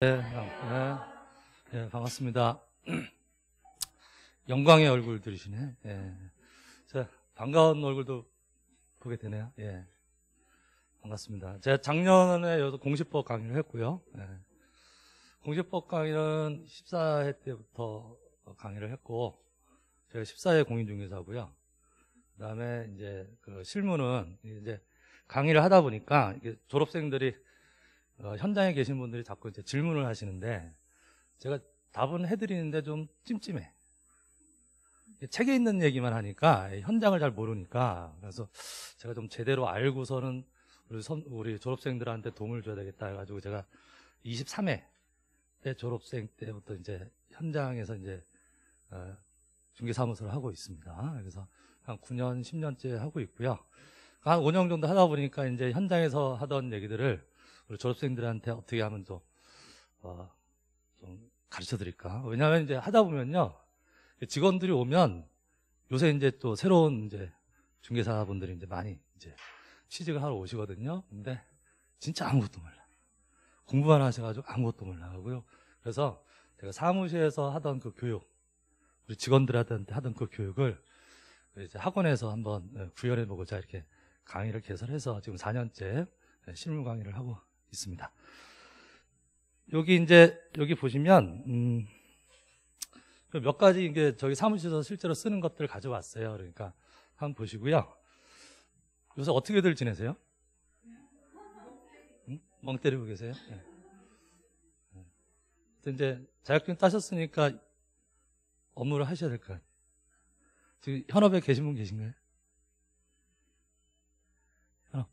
네, 반갑습니다. 영광의 얼굴들이시네. 예. 자, 반가운 얼굴도 보게 되네요. 예. 반갑습니다. 제가 작년에 여기서 공시법 강의를 했고요. 예. 공시법 강의는 14회 때부터 강의를 했고, 제가 14회 공인중개사고요. 그 다음에 이제 그 실무는 이제 강의를 하다 보니까 이게 졸업생들이 현장에 계신 분들이 자꾸 이제 질문을 하시는데 제가 답은 해드리는데 좀 찜찜해. 책에 있는 얘기만 하니까 현장을 잘 모르니까, 그래서 제가 좀 제대로 알고서는 우리 졸업생들한테 도움을 줘야 되겠다 해가지고 제가 23회 때 졸업생 때부터 이제 현장에서 이제 중개사무소를 하고 있습니다. 그래서 한 9년, 10년째 하고 있고요. 한 5년 정도 하다 보니까 이제 현장에서 하던 얘기들을 우리 졸업생들한테 어떻게 하면 좀 가르쳐 드릴까. 왜냐하면 이제 하다 보면요, 직원들이 오면 요새 이제 또 새로운 이제 중개사분들이 이제 많이 이제 취직을 하러 오시거든요. 근데 진짜 아무것도 몰라. 공부만 하셔가지고 아무것도 몰라하고요. 그래서 제가 사무실에서 하던 그 교육, 우리 직원들한테 하던 그 교육을 이제 학원에서 한번 구현해 보고자 이렇게 강의를 개설해서 지금 4년째 실무 강의를 하고 있습니다. 여기 보시면, 몇 가지 이게 저희 사무실에서 실제로 쓰는 것들을 가져왔어요. 그러니까 한번 보시고요. 요새 어떻게들 지내세요? 응? 멍 때리고 계세요? 네. 이제 자격증 따셨으니까 업무를 하셔야 될 것 같아요. 지금 현업에 계신 분 계신가요? 현업.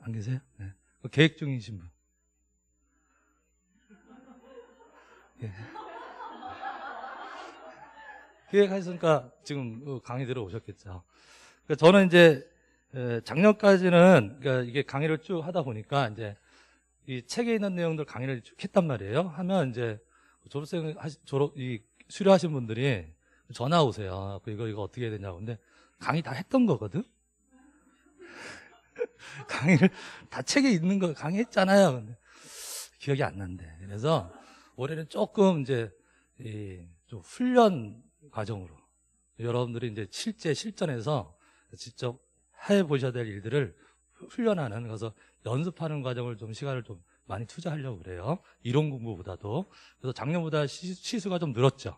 안 계세요? 네. 계획 중이신 분. 예. 계획하셨으니까 지금 강의 들어오셨겠죠. 그러니까 저는 이제 작년까지는, 그러니까 이게 강의를 쭉 하다 보니까 이제 이 책에 있는 내용들 강의를 쭉 했단 말이에요. 하면 이제 수료하신 분들이 전화 오세요. 이거 어떻게 해야 되냐고. 근데 강의 다 했던 거거든. 강의를 다 책에 있는 거 강의했잖아요. 근데 기억이 안 난대. 그래서 올해는 조금 이제 좀 훈련 과정으로 여러분들이 이제 실제 실전에서 직접 해보셔야 될 일들을 훈련하는, 그래서 연습하는 과정을 좀 시간을 좀 많이 투자하려고 그래요. 이론 공부보다도. 그래서 작년보다 시수가 좀 늘었죠.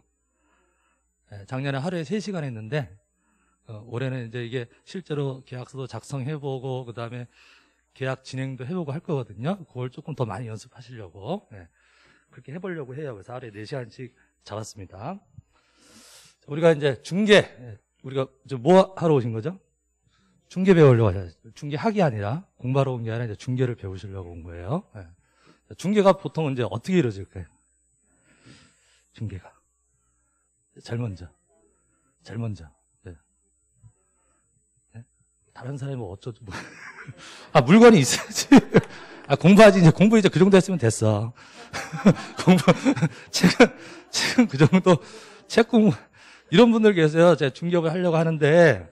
작년에 하루에 3시간 했는데 올해는 이제 이게 실제로 계약서도 작성해보고 그 다음에 계약 진행도 해보고 할 거거든요. 그걸 조금 더 많이 연습하시려고 그렇게 해보려고 해요. 그래서 하루에 4시간씩 잡았습니다. 우리가 이제 중개, 우리가 뭐 하러 오신 거죠? 중개 배우려고 하죠. 중개학이 아니라, 공부하러 온 게 아니라 이제 중개를 배우시려고 온 거예요. 중개가 보통 이제 어떻게 이루어질까요? 중개가 제일 먼저 네? 다른 사람이 뭐 어쩌지 뭐. 아, 물건이 있어야지. 아, 공부하지. 이제 공부 이제 그 정도 했으면 됐어. 공부 지금 그 정도 책 공부. 이런 분들 계세요. 제가 중개업을 하려고 하는데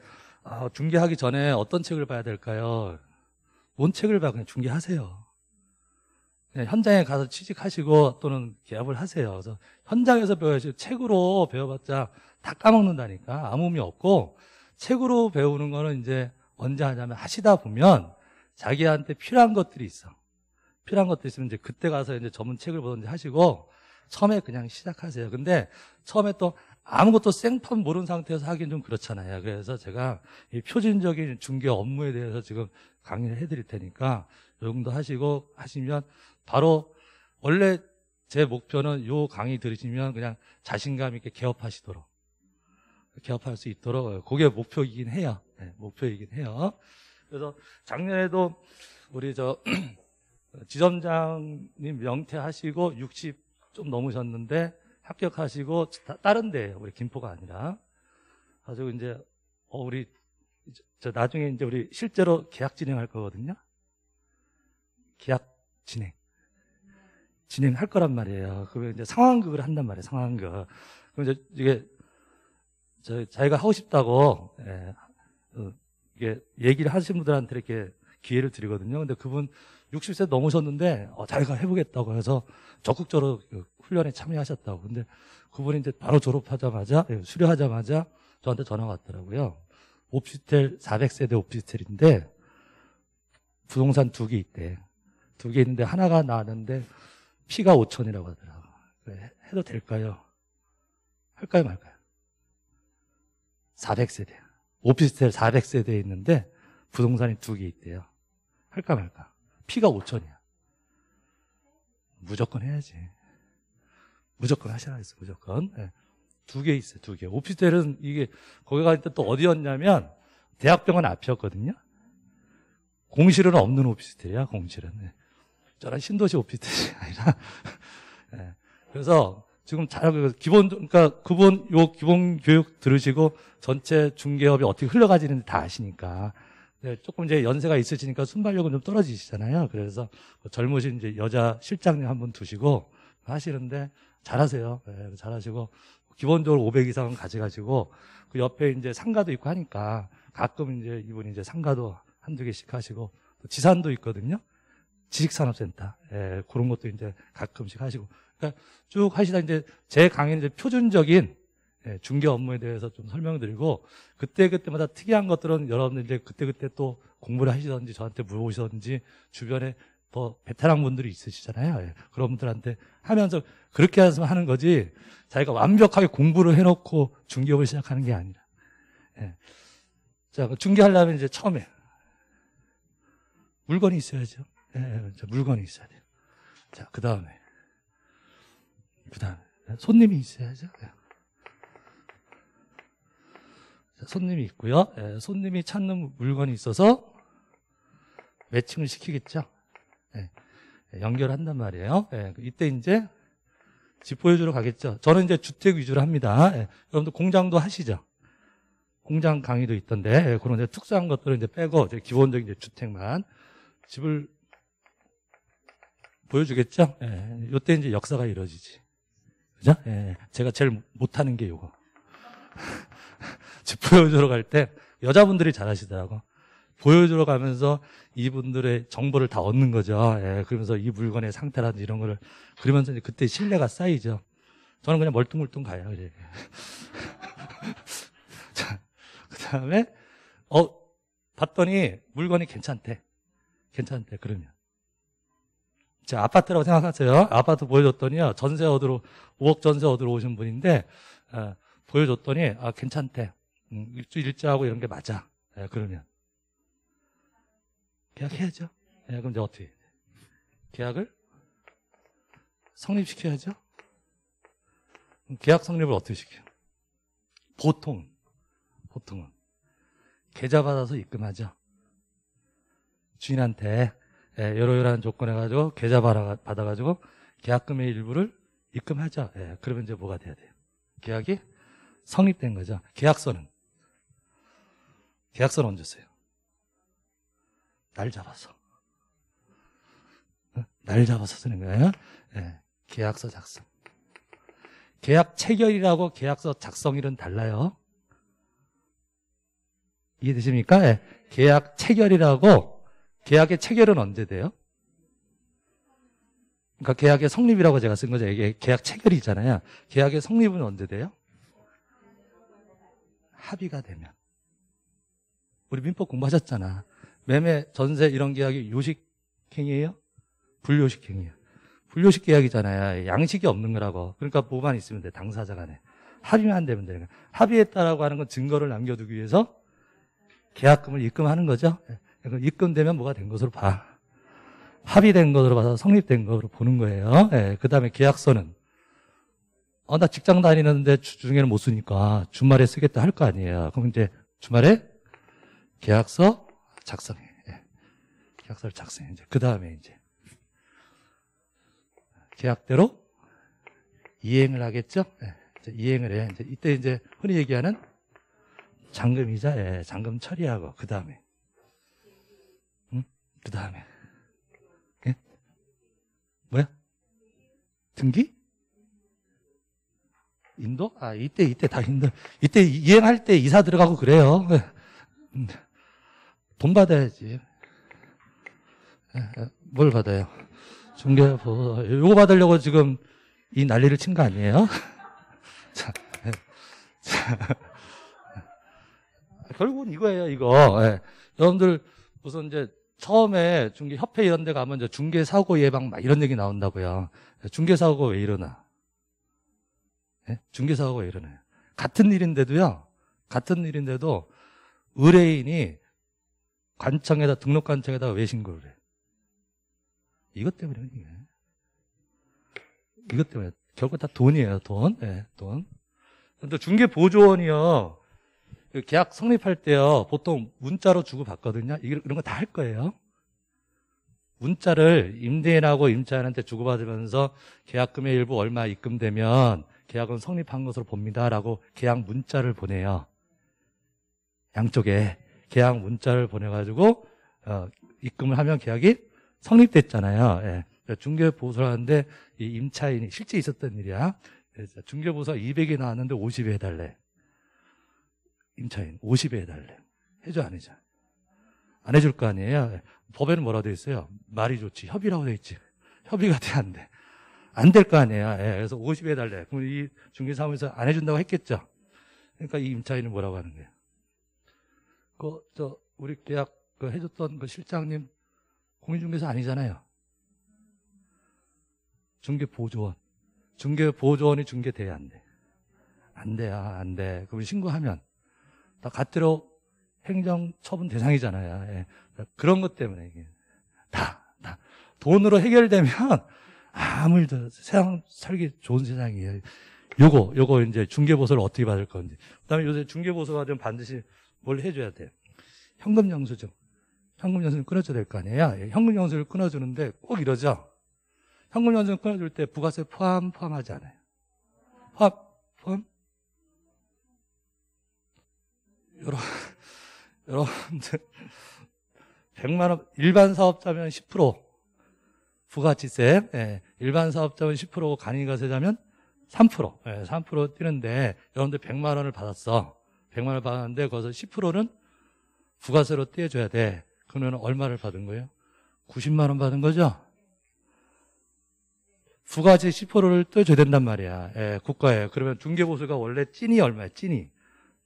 중개하기 전에 어떤 책을 봐야 될까요? 뭔 책을 봐? 그냥 중개하세요. 그냥 현장에 가서 취직하시고 또는 개업을 하세요. 그래서 현장에서 배워야지, 책으로 배워봤자 다 까먹는다니까 아무 의미 없고, 책으로 배우는 거는 이제 언제 하냐면, 하시다 보면 자기한테 필요한 것들이 있어. 필요한 것들이 있으면 이제 그때 가서 이제 전문 책을 보든지 하시고, 처음에 그냥 시작하세요. 근데 처음에 또 아무것도 생판 모르는 상태에서 하긴 좀 그렇잖아요. 그래서 제가 이 표준적인 중개 업무에 대해서 지금 강의를 해드릴 테니까 요 정도 하시면 바로, 원래 제 목표는 요 강의 들으시면 그냥 자신감 있게 개업하시도록, 개업할 수 있도록, 그게 목표이긴 해요. 네, 목표이긴 해요. 그래서 작년에도 우리 지점장님 명퇴하시고 60 좀 넘으셨는데 합격하시고, 다른데, 우리 김포가 아니라. 아주 이제, 나중에 이제 우리 실제로 계약 진행할 거거든요? 계약 진행할 거란 말이에요. 그러면 이제 상황극을 한단 말이에요, 상황극. 그럼 이제 이게, 자기가 하고 싶다고, 이게 얘기를 하신 분들한테 이렇게 기회를 드리거든요. 근데 그분 60세 넘으셨는데 자기가 해보겠다고 해서 적극적으로 훈련에 참여하셨다고. 근데 그분이 이제 바로 졸업하자마자, 수료하자마자 저한테 전화가 왔더라고요. 오피스텔 400세대 오피스텔인데 부동산 2개 있대. 2개 있는데 하나가 나왔는데 피가 5천이라고 하더라고요. 해도 될까요? 할까요 말까요? 400세대. 오피스텔 400세대에 있는데 부동산이 2개 있대요. 할까 말까? 피가 5천이야. 무조건 해야지. 무조건 하셔야 했어. 무조건. 네. 2개 있어요. 2개. 오피스텔은 이게 거기 갈 때 또 어디였냐면 대학병원 앞이었거든요. 공실은 없는 오피스텔이야. 공실은. 네. 저런 신도시 오피스텔이 아니라. 네. 그래서 지금 잘 기본, 그러니까 그분 요 기본 교육 들으시고 전체 중개업이 어떻게 흘러가지는지 다 아시니까. 네, 조금 이제 연세가 있으시니까 순발력은 좀 떨어지시잖아요. 그래서 젊으신 이제 여자 실장님 한 분 두시고 하시는데 잘하세요. 네, 잘하시고 기본적으로 500 이상은 가져가시고 그 옆에 이제 상가도 있고 하니까 가끔 이제 이분이 이제 상가도 한두 개씩 하시고 또 지산도 있거든요. 지식산업센터. 예, 그런 것도 이제 가끔씩 하시고. 그러니까 쭉 하시다 이제 제 강의는 이제 표준적인 중개 업무에 대해서 좀 설명드리고 그때그때마다 특이한 것들은 여러분들 이제 그때그때 또 공부를 하시던지 저한테 물어보시던지 주변에 더 베테랑 분들이 있으시잖아요. 예. 그런 분들한테 하면서 그렇게 하는 거지 자기가 완벽하게 공부를 해놓고 중개업을 시작하는 게 아니라. 예. 자, 중개하려면 이제 처음에 물건이 있어야죠. 예, 물건이 있어야 돼요. 자, 그 다음에 손님이 있어야죠. 예. 손님이 있고요. 예, 손님이 찾는 물건이 있어서 매칭을 시키겠죠. 예, 연결한단 말이에요. 예, 이때 이제 집 보여주러 가겠죠. 저는 이제 주택 위주로 합니다. 예, 여러분들 공장도 하시죠. 공장 강의도 있던데 예, 그런 이제 특수한 것들을 이제 빼고 이제 기본적인 이제 주택만 집을 보여주겠죠. 예, 이때 이제 역사가 이루어지지. 그죠? 예, 제가 제일 못하는 게 이거. 집 보여주러 갈 때 여자분들이 잘하시더라고. 보여주러 가면서 이분들의 정보를 다 얻는 거죠. 예, 그러면서 이 물건의 상태라든지 이런 거를 그러면서 이제 그때 신뢰가 쌓이죠. 저는 그냥 멀뚱멀뚱 가요. 이제. 자, 그다음에 봤더니 물건이 괜찮대. 괜찮대. 그러면 자, 아파트라고 생각하세요. 아파트 보여줬더니요. 전세 얻으러 5억 전세 얻으러 오신 분인데 보여줬더니 아 괜찮대. 일주일자하고 이런 게 맞아. 예, 그러면 계약해야죠. 예, 그럼 이제 어떻게 계약을 성립시켜야죠. 계약 성립을 어떻게 시켜요? 보통은 계좌 받아서 입금하죠. 주인한테 예, 여러한 조건에 가지고 계좌 받아가지고 계약금의 일부를 입금하죠. 예, 그러면 이제 뭐가 돼야 돼요? 계약이 성립된 거죠. 계약서는 언제 써요? 날 잡아서. 날 잡아서 쓰는 거예요. 예, 계약서 작성. 계약 체결이라고 계약서 작성일은 달라요. 이해되십니까? 예, 계약 체결이라고 계약의 체결은 언제 돼요? 그러니까 계약의 성립이라고 제가 쓴 거죠. 이게 계약 체결이잖아요. 계약의 성립은 언제 돼요? 합의가 되면. 우리 민법 공부하셨잖아. 매매, 전세 이런 계약이 요식행위예요? 불요식행위예요. 불요식 계약이잖아요. 양식이 없는 거라고. 그러니까 뭐만 있으면 돼. 당사자 간에. 합의만 되면 되는 거야. 합의했다라고 하는 건 증거를 남겨두기 위해서 계약금을 입금하는 거죠. 입금되면 뭐가 된 것으로 봐. 합의된 것으로 봐서 성립된 것으로 보는 거예요. 예, 그다음에 계약서는 나 직장 다니는데 주중에는 못 쓰니까 주말에 쓰겠다 할 거 아니에요. 그럼 이제 주말에 계약서 작성해. 예. 계약서를 작성해. 이제 그 다음에 이제 계약대로 이행을 하겠죠. 예. 이제 이행을 해. 이제 이때 이제 흔히 얘기하는 잔금이자, 예. 잔금 처리하고 그 다음에, 그 다음에, 예? 뭐야? 등기? 인도? 아, 이때 다 힘들. 이때 이행할 때 이사 들어가고 그래요. 돈 받아야지. 뭘 받아요? 중개보호. 요거 받으려고 지금 이 난리를 친 거 아니에요? 자, 예. 자. 결국은 이거예요, 이거. 예. 여러분들 우선 이제 처음에 중개협회 이런 데 가면 이제 중개사고 예방 막 이런 얘기 나온다고요. 중개사고가 왜 일어나? 예? 중개사고가 왜 일어나요? 같은 일인데도요. 같은 일인데도 의뢰인이 관청에다, 등록관청에다 왜 신고를 해요? 이것 때문에. 이것 때문에. 결국 다 돈이에요, 돈. 예, 돈. 근데 중개보조원이요. 계약 성립할 때요, 보통 문자로 주고 받거든요. 이런 거 다 할 거예요. 문자를 임대인하고 임차인한테 주고받으면서 계약금의 일부 얼마 입금되면 계약은 성립한 것으로 봅니다라고 계약 문자를 보내요. 양쪽에 계약 문자를 보내가지고 입금을 하면 계약이 성립됐잖아요. 예. 그러니까 중개보수를 하는데 이 임차인이 실제 있었던 일이야. 중개보수가 200이 나왔는데 50에 해달래. 임차인 50에 해달래. 해줘 안 해줘? 안 해줄 거 아니에요. 법에는 뭐라 돼 있어요? 말이 좋지 협의라고 돼 있지. 협의가 돼 안 돼? 안 될 거 아니에요. 예. 그래서 50에 해달래. 그럼 이 중개사무소에서 안 해준다고 했겠죠. 그러니까 이 임차인은 뭐라고 하는 거예요? 우리 계약 해줬던 그 실장님 공인중개사 아니잖아요. 중개보조원. 중개보조원이 중개돼야 안 돼? 안 돼요, 안 돼. 그럼 신고하면 다 가태로 행정처분 대상이잖아요. 예. 그런 것 때문에 이게 다 돈으로 해결되면 아무 일도 세상 살기 좋은 세상이에요. 요거 이제 중개보수를 어떻게 받을 건지. 그다음에 요새 중개보수가 좀 반드시 뭘 해줘야 돼요? 현금영수증. 현금영수증 끊어줘야 될 거 아니에요? 예, 현금영수증을 끊어주는데 꼭 이러죠? 현금영수증 끊어줄 때 부가세 포함하지 않아요? 포함? 여러분들 100만 원 일반 사업자면 10% 부가치세. 예, 일반 사업자면 10%고 간이가세자면 3%. 예, 3% 뛰는데 여러분들 100만 원을 받았어. 100만 원을 받았는데 거기서 10%는 부가세로 떼줘야 돼. 그러면 얼마를 받은 거예요? 90만 원 받은 거죠? 부가세 10%를 떼줘야 된단 말이야. 예, 국가에. 그러면 중개보수가 원래 찐이 얼마야? 찐이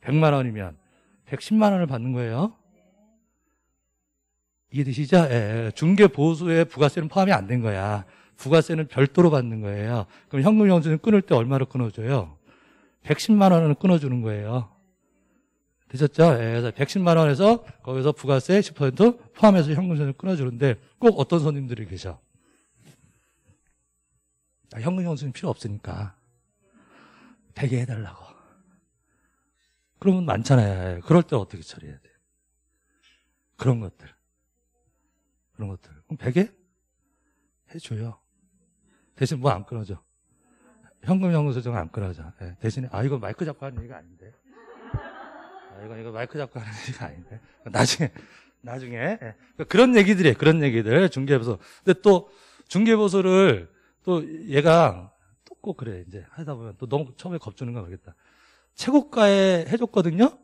100만 원이면 110만 원을 받는 거예요. 이해되시죠? 예, 중개보수에 부가세는 포함이 안 된 거야. 부가세는 별도로 받는 거예요. 그럼 현금영수증 끊을 때 얼마로 끊어줘요? 110만 원을 끊어주는 거예요. 되셨죠? 예, 그래서 110만 원에서 거기서 부가세 10% 포함해서 현금영수증을 끊어주는데 꼭 어떤 손님들이 계셔? 현금영수증 필요 없으니까 되게 해달라고. 그러면 많잖아요. 그럴 때 어떻게 처리해야 돼요? 그런 것들. 그럼 100에 해줘요. 대신 뭐 안 끊어줘? 현금영수증 안 끊어줘. 예, 대신에 이거 마이크 잡고 하는 얘기가 아닌데. 이거 마이크 잡고 하는 얘기가 아닌데. 나중에. 예. 그런 얘기들이에요. 그런 얘기들. 중개보수. 근데 또 중개보수를 또 얘가 또 꼭 그래. 이제 하다 보면 또 너무 처음에 겁주는 건 그러겠다. 최고가에 해줬거든요.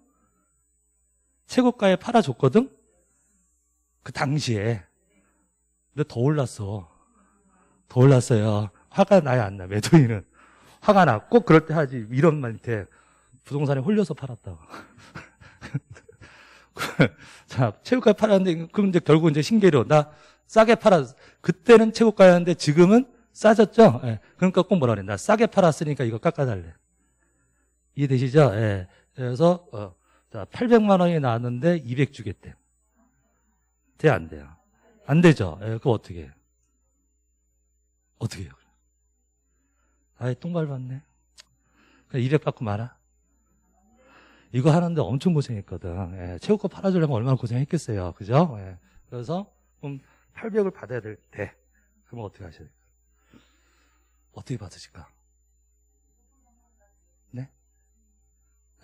최고가에 팔아줬거든. 그 당시에. 근데 더 올랐어. 더 올랐어요. 화가 나요, 안 나? 매도인은 화가 나. 꼭 그럴 때 하지. 이런 말한테 부동산에 홀려서 팔았다고. 자, 최고가에 팔았는데 그럼 이제 결국 이제 신계로 나 싸게 팔았어. 그때는 최고가였는데 지금은 싸졌죠. 예. 그러니까 꼭 뭐라 그래. 나 싸게 팔았으니까 이거 깎아달래. 이해되시죠? 예. 그래서, 자, 800만 원이 나왔는데 200 주겠대. 돼, 안 돼요? 안 되죠? 예, 그거 어떻게 해요? 어떻게 해요? 아이, 똥 밟았네. 그냥 200 받고 말아. 이거 하는데 엄청 고생했거든. 예, 최고가 팔아주려면 얼마나 고생했겠어요. 그죠? 예. 그래서, 그럼 800을 받아야 될 때. 그럼 어떻게 하셔야 될까요? 어떻게 받으실까?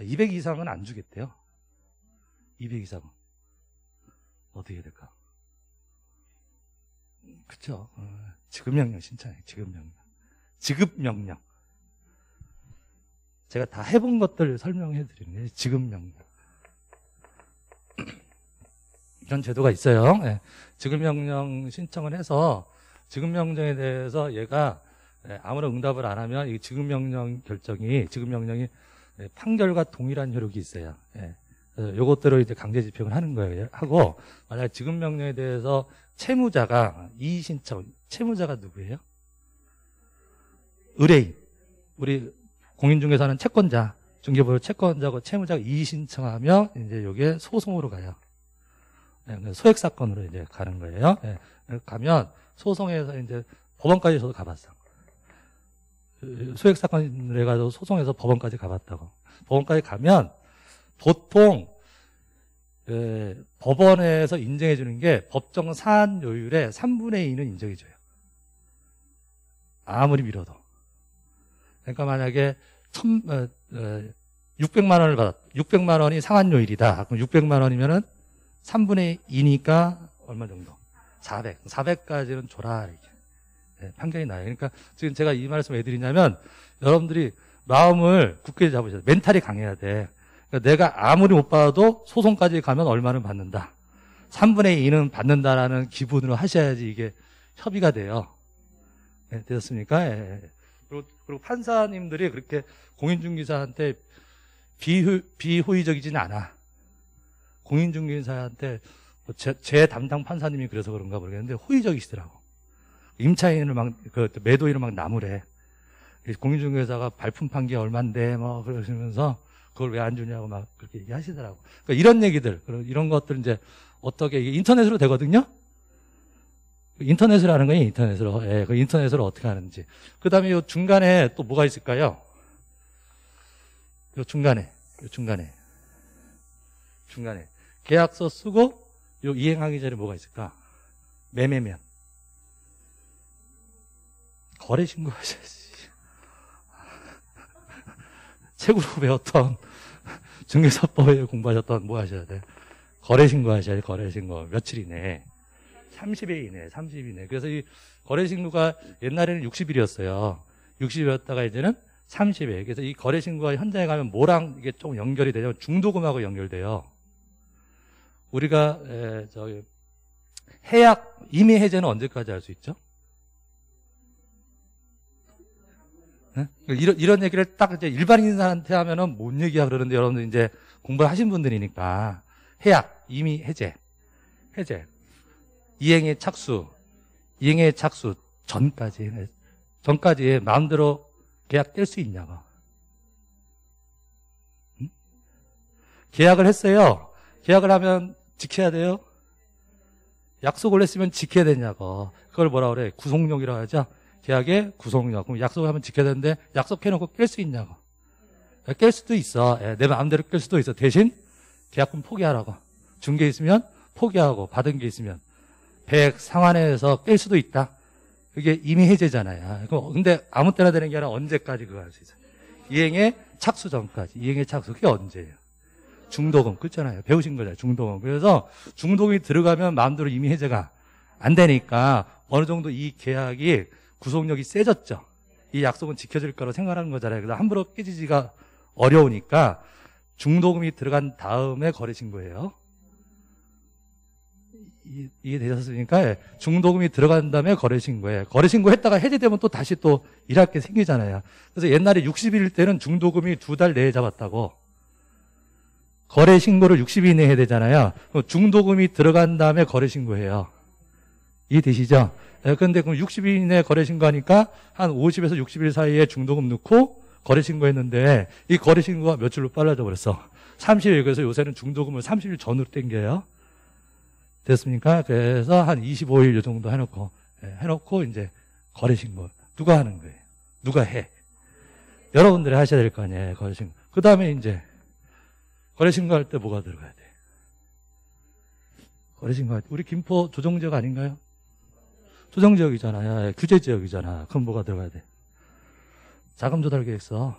200 이상은 안 주겠대요. 200 이상은. 어떻게 해야 될까? 그쵸. 지급명령 신청해. 지급명령. 제가 다 해본 것들을 설명해 드리는 게 지급명령. 이런 제도가 있어요. 예. 지급명령 신청을 해서 지급명령에 대해서 얘가 아무런 응답을 안 하면 이 지급명령 결정이, 지급명령이 판결과 동일한 효력이 있어요. 예. 요것대로 이제 강제 집행을 하는 거예요. 하고, 만약에 지급명령에 대해서 채무자가 이의신청, 채무자가 누구예요? 의뢰인. 우리 공인중개사는 채권자, 중개보유 채권자고 채무자가 이의신청하면 이제 요게 소송으로 가요. 소액사건으로 이제 가는 거예요. 가면 소송에서 이제 법원까지 저도 가봤어. 소액사건을 해가지고 소송에서 법원까지 가봤다고. 법원까지 가면 보통 법원에서 인정해 주는 게 법정 사안 요율의 3분의 2는 인정해 줘요. 아무리 미뤄도. 그러니까 만약에 600만 원을 받았, 600만 원이 상한 요일이다. 그럼 600만 원이면은 3분의 2니까 얼마 정도? 400. 400까지는 줘라. 이렇게. 네, 판결이 나요. 그러니까 지금 제가 이 말씀을 왜 드리냐면 여러분들이 마음을 굳게 잡으셔야 돼. 멘탈이 강해야 돼. 그러니까 내가 아무리 못 받아도 소송까지 가면 얼마는 받는다. 3분의 2는 받는다라는 기분으로 하셔야지 이게 협의가 돼요. 네, 되셨습니까? 예. 그리고 판사님들이 그렇게 공인중개사한테 비호의적이진 않아. 공인중개사한테 제 담당 판사님이 그래서 그런가 모르겠는데 호의적이시더라고. 임차인을 막 매도인을 막 나무래. 공인중개사가 발품판 게 얼만데 뭐 그러시면서 그걸 왜 안 주냐고 막 그렇게 얘기하시더라고. 그러니까 이런 얘기들, 이런 것들 이제 어떻게 이게 인터넷으로 되거든요. 인터넷으로 하는 거예요, 인터넷으로. 예, 그 인터넷으로 어떻게 하는지. 그다음에 요 중간에 또 뭐가 있을까요? 요 중간에 계약서 쓰고 요 이행하기 전에 뭐가 있을까? 매매면 거래 신고하셔야지. 책으로 배웠던 중개사법에 공부하셨던 뭐 하셔야 돼? 거래 신고하셔야지. 거래 신고 며칠 이내. 30일 이내, 30일 이내. 그래서 이 거래신고가 옛날에는 60일이었어요. 60일이었다가 이제는 30일. 그래서 이 거래신고가 현장에 가면 뭐랑 이게 좀 연결이 되냐면 중도금하고 연결돼요. 우리가, 해약, 임의 해제는 언제까지 할 수 있죠? 네? 이런 얘기를 딱 이제 일반인한테 하면은 뭔 얘기야 그러는데 여러분들 이제 공부를 하신 분들이니까. 해약, 임의 해제. 해제. 이행의 착수 전까지 마음대로 계약 뗄 수 있냐고. 응? 계약을 했어요. 계약을 하면 지켜야 돼요. 약속을 했으면 지켜야 되냐고. 그걸 뭐라 그래? 구속력이라고 하죠. 계약의 구속력. 그럼 약속을 하면 지켜야 되는데 약속해놓고 깰 수 있냐고. 깰 수도 있어. 내 마음대로 깰 수도 있어. 대신 계약금 포기하라고. 준 게 있으면 포기하고 받은 게 있으면. 100 상환해서 깰 수도 있다. 그게 임의 해제잖아요. 근데 아무 때나 되는 게 아니라 언제까지 그거 할 수 있어요? 이행의 착수 전까지. 이행의 착수. 그게 언제예요? 중도금. 그렇잖아요. 배우신 거잖아요. 중도금. 그래서 중도금이 들어가면 마음대로 임의 해제가 안 되니까 어느 정도 이 계약이 구속력이 세졌죠. 이 약속은 지켜질 거라고 생각하는 거잖아요. 그래서 함부로 깨지지가 어려우니까 중도금이 들어간 다음에 거래 신고예요. 이게 되셨으니까 중도금이 들어간 다음에 거래신고에 거래신고했다가 해제되면 또 다시 또 일할 게 생기잖아요. 그래서 옛날에 60일일 때는 중도금이 두 달 내에 잡았다고. 거래신고를 60일 내에 해야 되잖아요. 그럼 중도금이 들어간 다음에 거래신고해요. 이해되시죠? 그런데 그럼 60일 내에 거래신고하니까 한 50에서 60일 사이에 중도금 넣고 거래신고했는데 이 거래신고가 며칠로 빨라져 버렸어. 30일. 그래서 요새는 중도금을 30일 전으로 땡겨요. 됐습니까? 그래서 한 25일 요 정도 해놓고 이제 거래신고. 누가 하는 거예요? 누가 해? 여러분들이 하셔야 될 거 아니에요, 거래신고. 그 다음에 이제 거래신고 할 때 뭐가 들어가야 돼? 거래신고 할 때. 우리 김포 조정지역 아닌가요? 조정지역이잖아요. 규제지역이잖아. 그럼 뭐가 들어가야 돼? 자금조달계획서.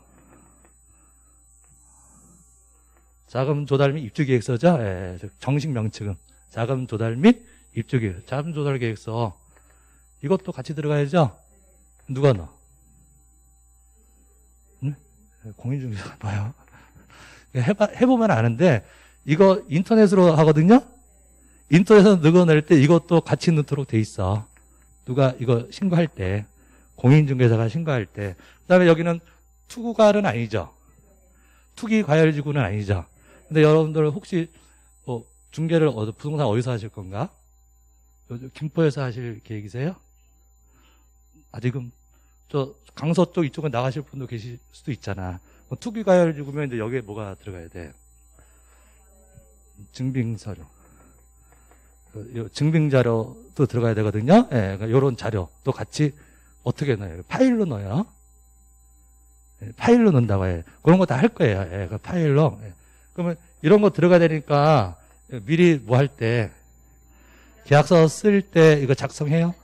자금조달 및 입주계획서죠? 예, 정식 명칭은. 자금 조달 및 입주계획, 자금 조달 계획서. 이것도 같이 들어가야죠? 누가 넣어? 응? 공인중개사가 넣어요. 해보면 아는데, 이거 인터넷으로 하거든요? 인터넷에서 넣어낼 때 이것도 같이 넣도록 돼 있어. 누가 이거 신고할 때, 공인중개사가 신고할 때. 그다음에 여기는 투구갈은 아니죠. 투기 과열지구는 아니죠. 근데 여러분들 혹시 뭐 중개를 부동산 어디서 하실 건가? 김포에서 하실 계획이세요? 아직은 저 강서 쪽 이쪽은 나가실 분도 계실 수도 있잖아. 투기 과열지구면 이제 여기에 뭐가 들어가야 돼? 증빙서류. 증빙자료도 들어가야 되거든요. 예, 요런 자료도 같이 어떻게 넣어요? 파일로 넣어요. 예, 파일로 넣는다고 해요. 그런 거 다 할 거예요. 예, 파일로. 예. 그러면 이런 거 들어가야 되니까 미리 뭐 할 때, 계약서 쓸 때 이거 작성해요?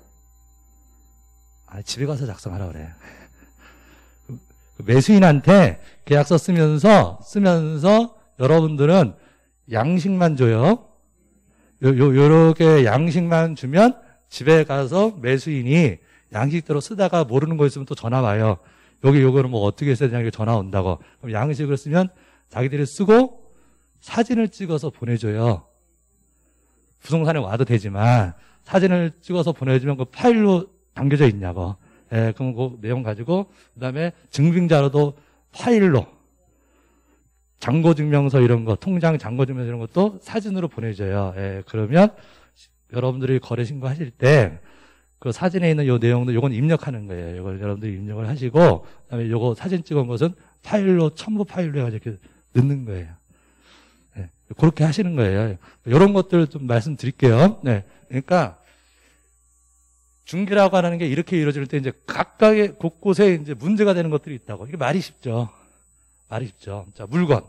아, 집에 가서 작성하라 그래. 매수인한테 계약서 쓰면서 여러분들은 양식만 줘요. 요렇게 양식만 주면 집에 가서 매수인이 양식대로 쓰다가 모르는 거 있으면 또 전화 와요. 여기 요거는 뭐 어떻게 써야 되냐, 전화 온다고. 그럼 양식을 쓰면 자기들이 쓰고 사진을 찍어서 보내줘요. 부동산에 와도 되지만 사진을 찍어서 보내주면 그 파일로 담겨져 있냐고. 예, 그럼 그 내용 가지고, 그 다음에 증빙자료도 파일로, 잔고증명서 이런 거, 통장 잔고증명서 이런 것도 사진으로 보내줘요. 예, 그러면 여러분들이 거래 신고하실 때 그 사진에 있는 요 내용도 요건 입력하는 거예요. 이걸 여러분들이 입력을 하시고, 그다음에 요거 사진 찍은 것은 파일로, 첨부 파일로 해가지고 이렇게 넣는 거예요. 예, 그렇게 하시는 거예요. 이런 것들 좀 말씀드릴게요. 네, 그러니까 중개라고 하는 게 이렇게 이루어질 때 이제 각각의 곳곳에 이제 문제가 되는 것들이 있다고. 이게 말이 쉽죠. 말이 쉽죠. 자, 물건.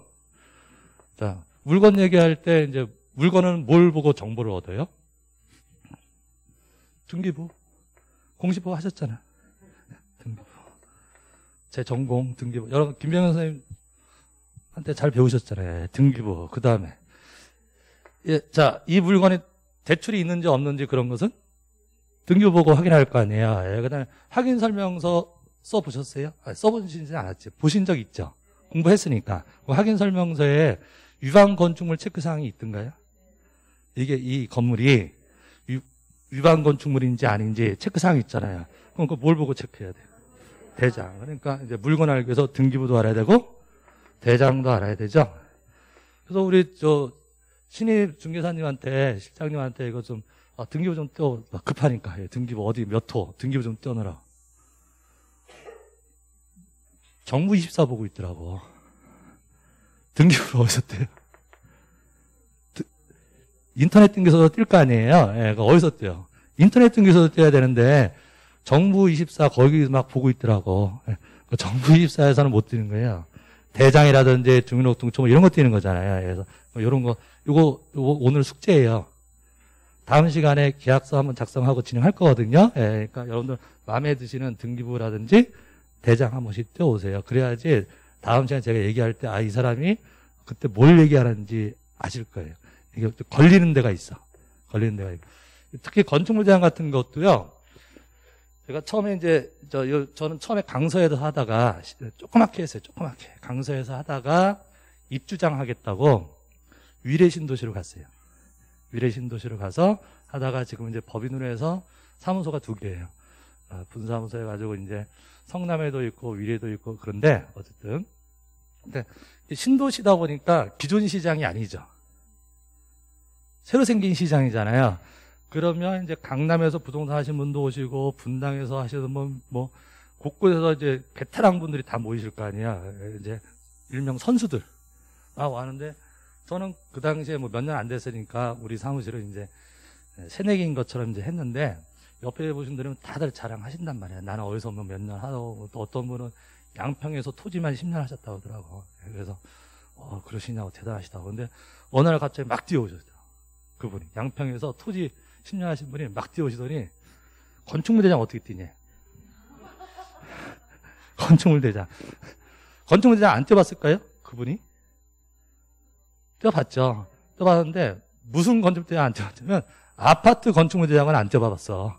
자, 물건 얘기할 때, 이제, 물건은 뭘 보고 정보를 얻어요? 등기부. 공시부 하셨잖아. 등기부. 제 전공, 등기부. 여러분, 김병렬 선생님한테 잘 배우셨잖아요. 등기부. 그 다음에. 예, 자, 이 물건이 대출이 있는지 없는지 그런 것은 등기부 보고 확인할 거 아니에요. 예, 그 다음에 확인 설명서 써보셨어요? 아니, 써보시진 않았지. 보신 적 있죠? 공부했으니까. 확인 설명서에 위반 건축물 체크 사항이 있던가요? 이게 이 건물이 위반 건축물인지 아닌지 체크 사항이 있잖아요. 그럼 그걸 뭘 보고 체크해야 돼요? 대장. 그러니까 이제 물건 알기 위해서 등기부도 알아야 되고 대장도 알아야 되죠. 그래서 우리 저 신입 중개사님한테, 실장님한테 이거 좀, 아, 등기부 좀 떼어, 급하니까. 등기부 어디 몇 호, 등기부 좀 떼어내라. 정부 24 보고 있더라고. 등기부를 어디서 떼요? 인터넷 등기소도 뗄 거 아니에요. 예, 어디서 떼요? 인터넷 등기소도 떼야 되는데 정부 24 거기 막 보고 있더라고. 예, 정부 24에서는 못 떼는 거예요. 대장이라든지 주민등록등본 뭐 이런 거 떼는 거잖아요. 그래서 뭐 이런 거, 요거 오늘 숙제예요. 다음 시간에 계약서 한번 작성하고 진행할 거거든요. 예, 그러니까 여러분들 마음에 드시는 등기부라든지 대장 한 번씩 떼어오세요. 그래야지 다음 시간에 제가 얘기할 때, 아, 이 사람이 그때 뭘 얘기하는지 아실 거예요. 이게 걸리는 데가 있어. 걸리는 데가 있고. 특히 건축물 대장 같은 것도요. 제가 처음에 이제, 저는 처음에 강서에서 하다가, 조그맣게 했어요. 조그맣게. 강서에서 하다가 입주장 하겠다고 위례신도시로 갔어요. 위례신도시로 가서 하다가 지금 이제 법인으로해서 사무소가 2개예요. 분사무소에 가지고 이제 성남에도 있고 위례도 있고. 그런데 어쨌든 근데 신도시다 보니까 기존 시장이 아니죠. 새로 생긴 시장이잖아요. 그러면 이제 강남에서 부동산 하신 분도 오시고 분당에서 하시는 분, 뭐 곳곳에서 이제 베테랑 분들이 다 모이실 거 아니야. 이제 일명 선수들 막 왔는데, 저는 그 당시에 뭐 몇 년 안 됐으니까 우리 사무실을 이제 새내기인 것처럼 이제 했는데, 옆에 보신 분들은 다들 자랑하신단 말이야. 나는 어디서 몇 년 하고, 또 어떤 분은 양평에서 토지만 10년 하셨다고 하더라고. 그래서 그러시냐고, 대단하시다고. 근데 어느 날 갑자기 막 뛰어오셨더라고. 그분이 양평에서 토지 10년 하신 분이 막 뛰어오시더니, 건축물 대장 어떻게 뛰냐. 건축물 대장. 건축물 대장 안 뛰어봤을까요? 그분이? 뛰어봤죠. 뛰어봤는데 무슨 건축물 대장 안 뛰어봤냐면 아파트 건축물 대장은 안 뛰어봤어.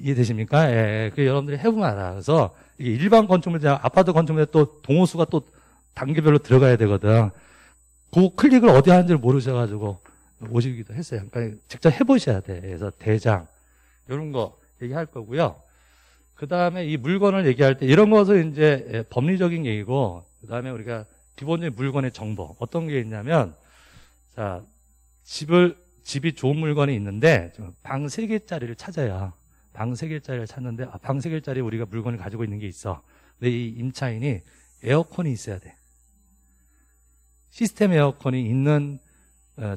이해되십니까? 예, 그 여러분들이 해보면 알아. 그래서 이게 일반 건축물장, 아파트 건축물에 또 동호수가 또 단계별로 들어가야 되거든. 그 클릭을 어디 하는지를 모르셔가지고 오시기도 했어요. 그러니까 직접 해보셔야 돼. 그래서 대장 이런 거 얘기할 거고요. 그 다음에 이 물건을 얘기할 때 이런 것은 이제 법리적인 얘기고, 그 다음에 우리가 기본적인 물건의 정보 어떤 게 있냐면, 자 집이 좋은 물건이 있는데 방 3개짜리를 찾아야, 방 3개짜리를 찾는데 방 3개짜리 우리가 물건을 가지고 있는 게 있어. 근데 이 임차인이 에어컨이 있어야 돼. 시스템 에어컨이 있는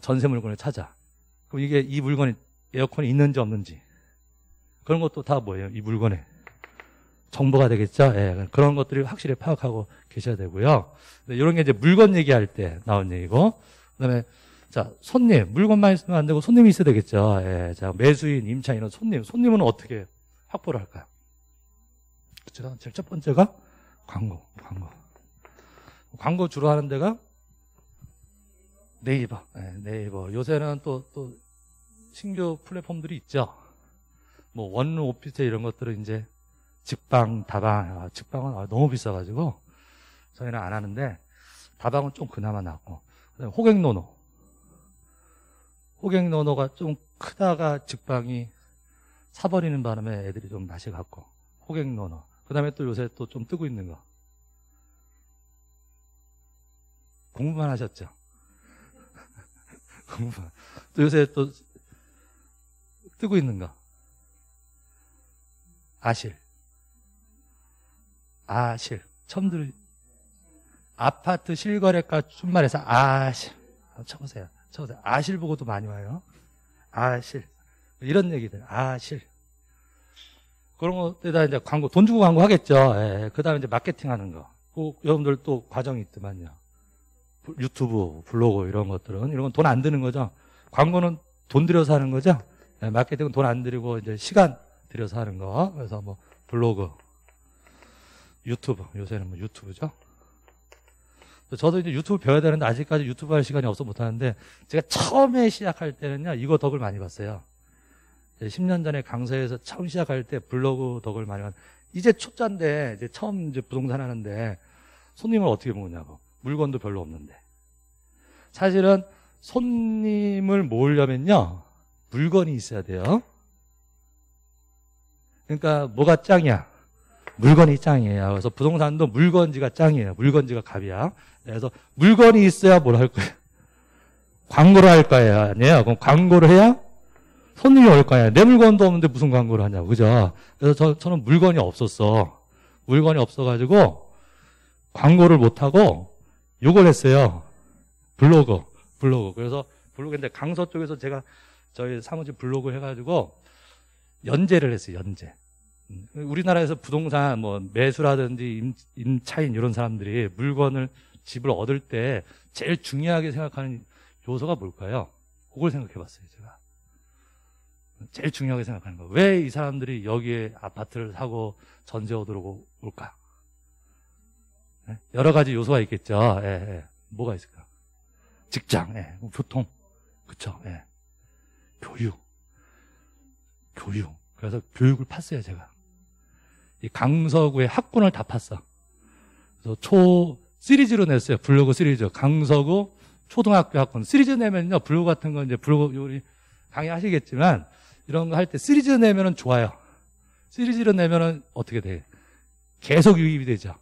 전세 물건을 찾아. 그럼 이게 이 물건이 에어컨이 있는지 없는지 그런 것도 다 뭐예요? 이 물건에 정보가 되겠죠. 예, 그런 것들이 확실히 파악하고 계셔야 되고요. 이런 게 이제 물건 얘기할 때 나온 얘기고, 그다음에 자 손님, 물건만 있으면 안 되고 손님이 있어야 되겠죠. 예, 자 매수인, 임차인은 손님은 어떻게 확보를 할까요? 그쵸? 제일 첫 번째가 광고 주로 하는 데가 네이버. 네, 네이버. 요새는 또 신규 플랫폼들이 있죠. 뭐 원룸 오피스 이런 것들은 이제 직방, 다방. 직방은 너무 비싸가지고 저희는 안 하는데 다방은 좀 그나마 낫고, 호객노노가 좀 크다가 직방이 사버리는 바람에 애들이 좀 맛이 갔고, 호객노노. 그 다음에 또 요새 또 좀 뜨고 있는 거, 공부만 하셨죠? 또 요새 또 뜨고 있는 거 아실 처음 들 아파트 실거래가 준말해서 아실 쳐보세요. 아실 보고도 많이 와요. 아실 이런 얘기들, 아실 그런 것에다 이제 광고, 돈 주고 광고 하겠죠. 예, 그다음에 이제 마케팅하는 거, 여러분들 또 과정이 있더만요. 유튜브, 블로그 이런 것들은, 이런 건 돈 안 드는 거죠. 광고는 돈 들여서 하는 거죠. 네, 마케팅은 돈 안 들이고 이제 시간 들여서 하는 거. 그래서 뭐 블로그, 유튜브, 요새는 뭐 유튜브죠. 저도 이제 유튜브 배워야 되는데 아직까지 유튜브 할 시간이 없어 못 하는데, 제가 처음에 시작할 때는요 이거 덕을 많이 봤어요. 10년 전에 강서에서 처음 시작할 때 블로그 덕을 많이 봤는데, 이제 초짜인데 이제 처음 이제 부동산 하는데 손님을 어떻게 모으냐고. 물건도 별로 없는데. 사실은 손님을 모으려면요 물건이 있어야 돼요. 그러니까 뭐가 짱이야? 물건이 짱이에요. 그래서 부동산도 물건지가 짱이에요. 물건지가 갑이야. 그래서 물건이 있어야 뭘 할 거예요? 광고를 할 거예요. 아니에요? 그럼 광고를 해야 손님이 올 거예요. 내 물건도 없는데 무슨 광고를 하냐고. 그죠? 그래서 저는 물건이 없었어. 물건이 없어가지고 광고를 못하고 요걸 했어요. 블로그. 그래서 블로그인데 강서 쪽에서 제가 저희 사무실 블로그 해가지고 연재를 했어요. 우리나라에서 부동산 뭐 매수라든지 임차인 이런 사람들이 물건을, 집을 얻을 때 제일 중요하게 생각하는 요소가 뭘까요? 그걸 생각해봤어요. 제가 제일 중요하게 생각하는 거, 왜 이 사람들이 여기에 아파트를 사고 전세 얻으러 올까? 여러 가지 요소가 있겠죠. 예. 뭐가 있을까? 직장, 예. 교통, 그쵸? 예. 교육. 그래서 교육을 팠어요, 제가. 이 강서구의 학군을 다 팠어. 그래서 시리즈로 냈어요. 블로그 시리즈. 강서구 초등학교 학군. 시리즈 내면요, 블로그 같은 건 이제 블로그 요리 강의하시겠지만, 이런 거 할 때 시리즈 내면은 좋아요. 시리즈로 내면은 어떻게 돼? 계속 유입이 되죠.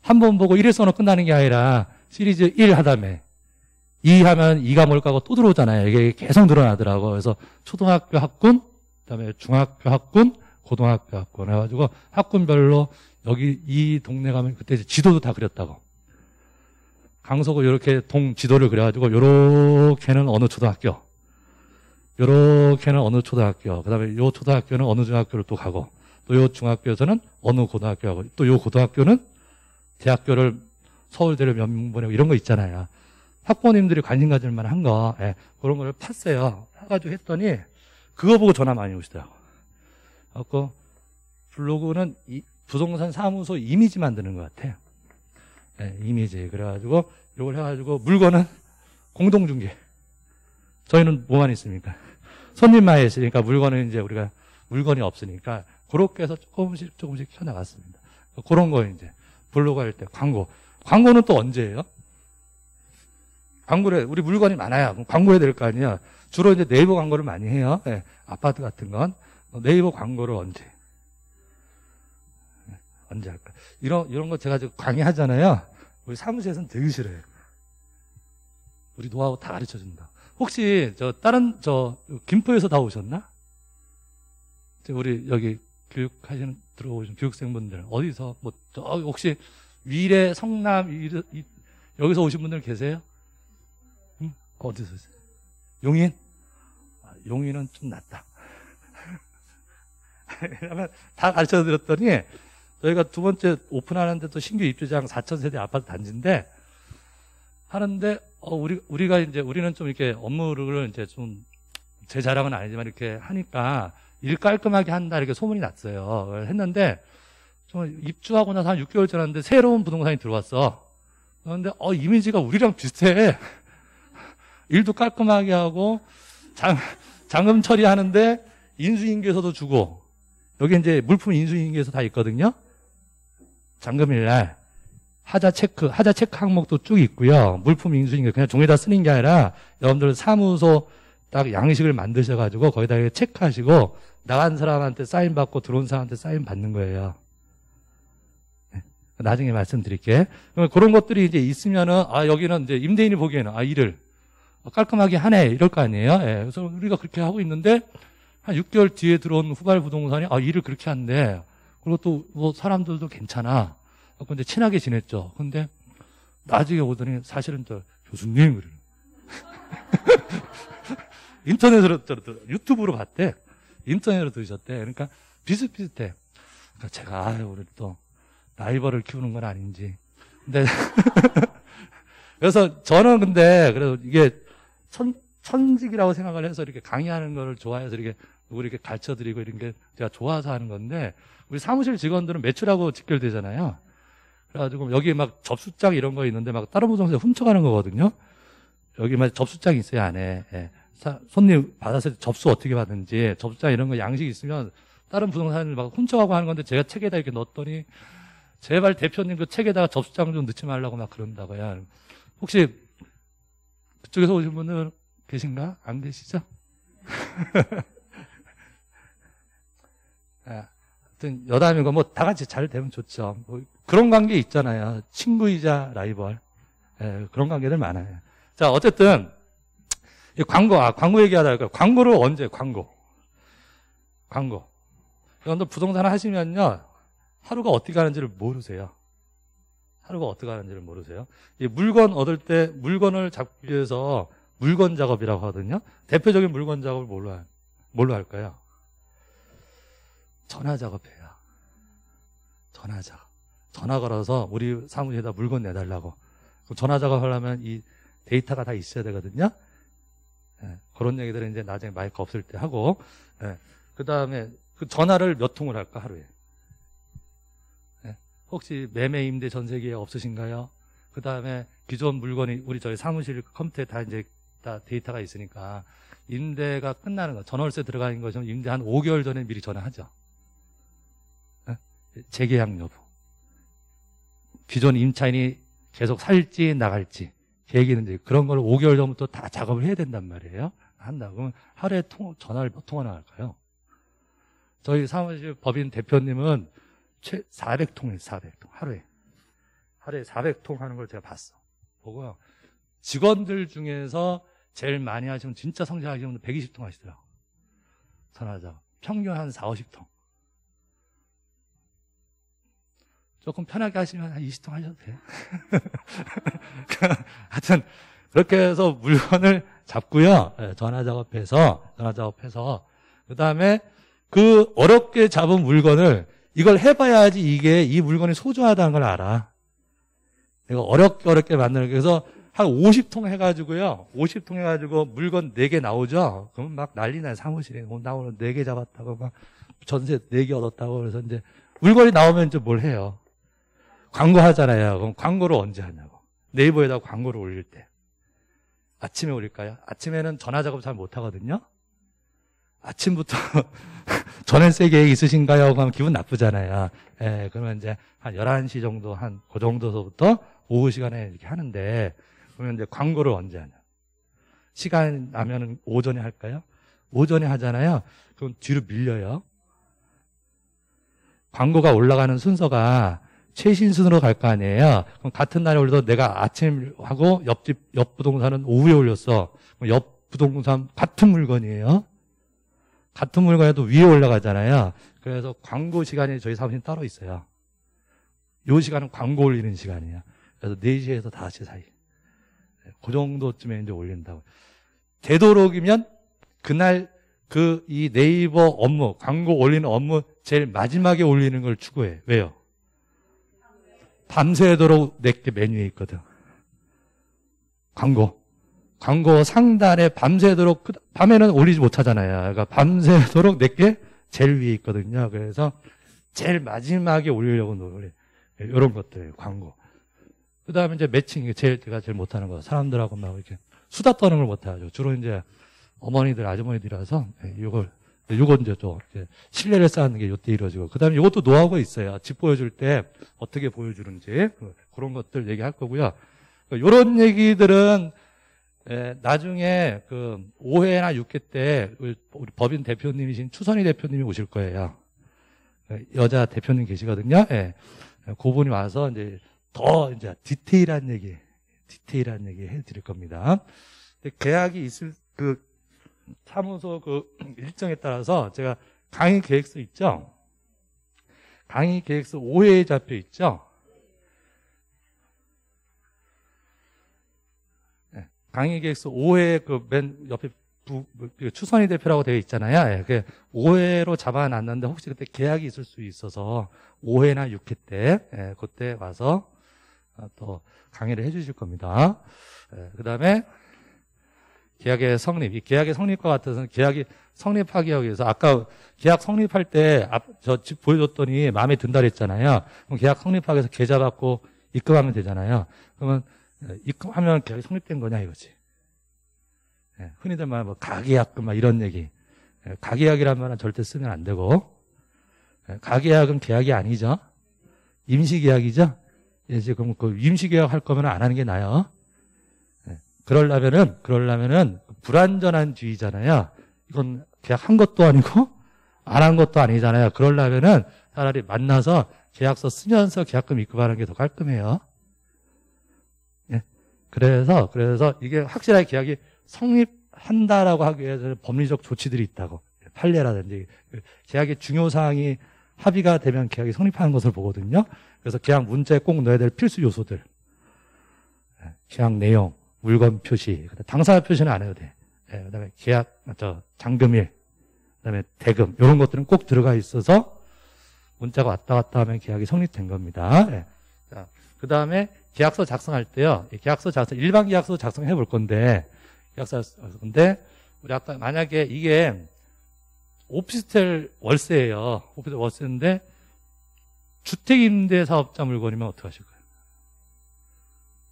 한번 보고 1을 써놓고 끝나는 게 아니라 시리즈 1 하다며 2 하면 2가 뭘까 하고 또 들어오잖아요. 이게 계속 늘어나더라고. 그래서 초등학교 학군, 그다음에 중학교 학군, 고등학교 학군 해가지고 학군별로 여기 이 동네 가면, 그때 이제 지도도 다 그렸다고. 강서구 이렇게 동 지도를 그려가지고 요렇게는 어느 초등학교, 요렇게는 어느 초등학교, 그다음에 요 초등학교는 어느 중학교를 또 가고, 또 요 중학교에서는 어느 고등학교 가고, 또 요 고등학교는 대학교를, 서울대를 몇 명 보내고 이런 거 있잖아요. 학부모님들이 관심 가질 만한 거, 예, 그런 걸 팠어요. 해가지고 했더니 그거 보고 전화 많이 오시더라고. 그래서 블로그는 부동산 사무소 이미지 만드는 것 같아요. 예, 이미지. 그래가지고 이걸 해가지고 물건은 공동중개. 저희는 뭐만 있습니까? 손님만 있으니까 물건은 이제 우리가 물건이 없으니까 그렇게 해서 조금씩 켜나갔습니다. 그런 거 이제. 블로그 할 때 광고는 또 언제예요? 광고를, 우리 물건이 많아요. 광고해야 될 거 아니야. 주로 이제 네이버 광고를 많이 해요. 예, 아파트 같은 건. 네이버 광고를 언제 할까? 이런 거 제가 지금 강의하잖아요. 우리 사무실에서는 되게 싫어요. 우리 노하우 다 가르쳐 준다. 혹시 김포에서 다 오셨나? 우리 여기 교육하시는 들어오신 교육생분들 어디서 혹시 위례, 성남 여기서 오신 분들 계세요? 응? 어디서 오세요? 용인? 용인은 좀 낫다. 왜냐면 다 가르쳐 드렸더니 저희가 두 번째 오픈하는데 또 신규 입주장 4000세대 아파트 단지인데 하는데 우리는 좀 이렇게 업무를 이제 좀 제 자랑은 아니지만 이렇게 하니까 일 깔끔하게 한다 이렇게 소문이 났어요. 했는데 좀 입주하고 나서 한 6개월 지났는데 새로운 부동산이 들어왔어. 그런데 이미지가 우리랑 비슷해. 일도 깔끔하게 하고 잔금 처리하는데 인수인계서도 주고 여기 이제 물품 인수인계서 다 있거든요. 잔금일 날 하자 체크 항목도 쭉 있고요. 물품 인수인계 그냥 종이에다 쓰는 게 아니라 여러분들 사무소 딱 양식을 만드셔가지고 거기다 체크하시고 나간 사람한테 사인 받고 들어온 사람한테 사인 받는 거예요. 나중에 말씀드릴게. 그런 것들이 이제 있으면은 여기는 이제 임대인이 보기에는 일을 깔끔하게 하네 이럴 거 아니에요. 예, 그래서 우리가 그렇게 하고 있는데 한 6개월 뒤에 들어온 후발 부동산이 일을 그렇게 한대. 그리고 또 뭐 사람들도 괜찮아. 근데 친하게 지냈죠. 근데 나중에 오더니 사실은 또 교수님 그래요. 인터넷으로 유튜브로 봤대. 인터넷으로 들으셨대. 그러니까 비슷비슷해. 그러니까 제가 오늘 또 라이벌을 키우는 건 아닌지. 근데 그래서 저는 근데 그래서 이게 천직이라고 생각을 해서 이렇게 강의하는 걸 좋아해서 이렇게 누구 이렇게 가르쳐 드리고 이런 게 제가 좋아서 하는 건데 우리 사무실 직원들은 매출하고 직결되잖아요. 그래가지고 여기 막 접수장 이런 거 있는데 막 다른 부동산에서 훔쳐가는 거거든요. 여기 막 접수장이 있어요 안에. 예. 손님 받았을 때 접수 어떻게 받는지 접수장 이런 거 양식 있으면 다른 부동산을 막 훔쳐가고 하는 건데 제가 책에다 이렇게 넣었더니 제발 대표님 그 책에다가 접수장 좀 넣지 말라고 막 그런다고요. 혹시 그쪽에서 오신 분은 계신가? 안 계시죠? 하여튼 여담이고 뭐 다 같이 잘 되면 좋죠. 뭐 그런 관계 있잖아요. 친구이자 라이벌. 예, 그런 관계들 많아요. 자, 어쨌든 이 광고, 광고 얘기하다 할까요? 광고를 언제? 광고. 여러분들 부동산 하시면요, 하루가 어떻게 가는지를 모르세요. 하루가 어떻게 가는지를 모르세요. 이 물건 얻을 때 물건을 잡기 위해서 물건 작업이라고 하거든요. 대표적인 물건 작업을 뭘로 할까요? 전화 작업해요. 전화 작업. 전화 걸어서 우리 사무실에다 물건 내달라고. 그럼 전화 작업하려면 이 데이터가 다 있어야 되거든요. 예, 그런 얘기들은 이제 나중에 마이크 없을 때 하고, 예, 그 다음에 그 전화를 몇 통을 할까, 하루에? 예, 혹시 매매 임대 전 세계에 없으신가요? 그 다음에 기존 물건이 우리 저희 사무실 컴퓨터에 다 이제 다 데이터가 있으니까 임대가 끝나는 거, 전월세 들어가는 거 좀 임대 한 5개월 전에 미리 전화하죠. 예, 재계약 여부. 기존 임차인이 계속 살지 나갈지. 계획이 있는데 그런 걸 5개월 전부터 다 작업을 해야 된단 말이에요. 한다. 그러면 하루에 전화를 몇 통화 나갈까요? 저희 사무실 법인 대표님은 400통이에요. 400통. 하루에 400통 하는 걸 제가 봤어. 보고요. 직원들 중에서 제일 많이 하시면 진짜 성실하시는 분들 120통 하시더라고. 전화하자. 평균 한 40, 50통. 조금 편하게 하시면 한 20통 하셔도 돼요. 하여튼 그렇게 해서 물건을 잡고요. 전화 작업해서 그다음에 그 어렵게 잡은 물건을 이걸 해봐야지 이게 이 물건이 소중하다는 걸 알아. 이거 어렵게 만드는 그래서 한 50통 해가지고요. 50통 해가지고 물건 4개 나오죠. 그러면 막 난리 날 사무실에 나 오늘 4개 잡았다고 막 전세 4개 얻었다고 그래서 이제 물건이 나오면 이제 뭘 해요? 광고하잖아요. 그럼 광고를 언제 하냐고. 네이버에다 광고를 올릴 때. 아침에 올릴까요? 아침에는 전화 작업 잘 못하거든요. 아침부터 전에 세계에 있으신가요? 하고 하면 기분 나쁘잖아요. 예, 그러면 이제 한 11시 정도, 그 정도서부터 오후 시간에 이렇게 하는데, 그러면 이제 광고를 언제 하냐. 시간 나면은 오전에 할까요? 오전에 하잖아요. 그럼 뒤로 밀려요. 광고가 올라가는 순서가 최신 순으로 갈 거 아니에요. 그럼 같은 날에 올려서 내가 아침에 하고 옆 부동산은 오후에 올렸어. 그럼 옆 부동산 같은 물건이에요. 같은 물건에도 위에 올라가잖아요. 그래서 광고 시간이 저희 사무실에 따로 있어요. 이 시간은 광고 올리는 시간이에요. 그래서 4시에서 5시 사이. 그 정도쯤에 이제 올린다고. 되도록이면 그날 그 이 네이버 업무, 광고 올리는 업무 제일 마지막에 올리는 걸 추구해. 왜요? 밤새도록 내게 메뉴에 있거든. 광고 상단에 밤새도록, 밤에는 올리지 못하잖아요. 그러니까 밤새도록 내게 제일 위에 있거든요. 그래서 제일 마지막에 올리려고 노력해. 이런 것들, 광고. 그 다음에 이제 매칭, 제가 제일 못하는 거. 사람들하고 막 이렇게 수다 떠는 걸 못하죠. 주로 이제 어머니들, 아주머니들이라서 이걸 이제 또 신뢰를 쌓는 게 이때 이루어지고. 그 다음에 이것도 노하우가 있어요. 집 보여줄 때 어떻게 보여주는지. 그런 것들 얘기할 거고요. 이런 얘기들은 나중에 그 5회나 6회 때 우리 법인 대표님이신 추선희 대표님이 오실 거예요. 여자 대표님 계시거든요. 예. 그분이 와서 이제 더 이제 디테일한 얘기 해드릴 겁니다. 계약이 있을 그 사무소 그 일정에 따라서 제가 강의 계획서 있죠? 강의 계획서 5회에 잡혀 있죠? 강의 계획서 5회 그 맨 옆에 추선희 대표라고 되어 있잖아요. 5회로 잡아놨는데 혹시 그때 계약이 있을 수 있어서 5회나 6회 때 그때 와서 또 강의를 해 주실 겁니다. 그 다음에 계약의 성립. 이 계약의 성립과 같아서 계약이 성립하기 위해서 아까 계약 성립할 때 저 집 보여줬더니 마음에 든다 그랬잖아요. 그럼 계약 성립하기 위해서 계좌 받고 입금하면 되잖아요. 그러면 입금하면 계약이 성립된 거냐 이거지. 예, 흔히들 말하는 뭐 가계약금 막 이런 얘기. 예, 가계약이란 말은 절대 쓰면 안 되고. 예, 가계약은 계약이 아니죠. 임시계약이죠. 예, 지금 그 임시계약 할 거면 안 하는 게 나아요. 예, 그러려면은 불완전한 주의잖아요. 이건 계약한 것도 아니고 안 한 것도 아니잖아요. 그러려면은 차라리 만나서 계약서 쓰면서 계약금 입금하는 게 더 깔끔해요. 예, 그래서 이게 확실하게 계약이 성립한다라고 하기 위해서는 법리적 조치들이 있다고. 판례라든지 계약의 중요 사항이 합의가 되면 계약이 성립하는 것을 보거든요. 그래서 계약 문자에 꼭 넣어야 될 필수 요소들. 계약 내용, 물건 표시, 당사자 표시는 안 해도 돼. 그다음에 계약 잔금일, 그다음에 대금 이런 것들은 꼭 들어가 있어서 문자가 왔다 갔다 하면 계약이 성립된 겁니다. 자, 그다음에 계약서 작성할 때요. 계약서 작성 일반 계약서 작성해 볼 건데. 근데 우리 아까 만약에 이게 오피스텔 월세예요. 오피스텔 월세인데 주택임대사업자 물건이면 어떻게 하실 거예요?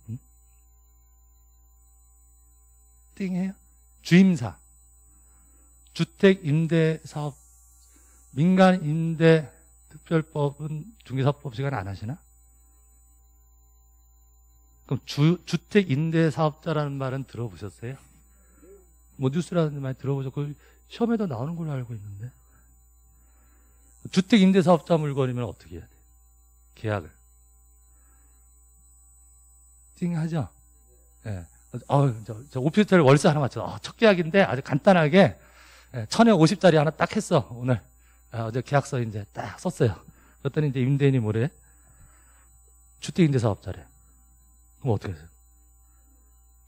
응? 띵해요? 주임사. 주택임대사업 민간임대특별법은 중개사법 시간 안 하시나? 그럼 주택임대사업자라는 말은 들어보셨어요? 뭐 뉴스라든지 많이 들어보셨고 시험에도 나오는 걸로 알고 있는데 주택임대사업자 물건이면 어떻게 해야 돼? 계약을 띵하죠? 예. 저 오피스텔 월세 하나 맞춰서 첫 계약인데 아주 간단하게 1,050짜리 하나 딱 했어 오늘. 어제 계약서 이제 딱 썼어요. 그랬더니 이제 임대인이 뭐래? 주택임대사업자래. 그럼 어떻게 해요?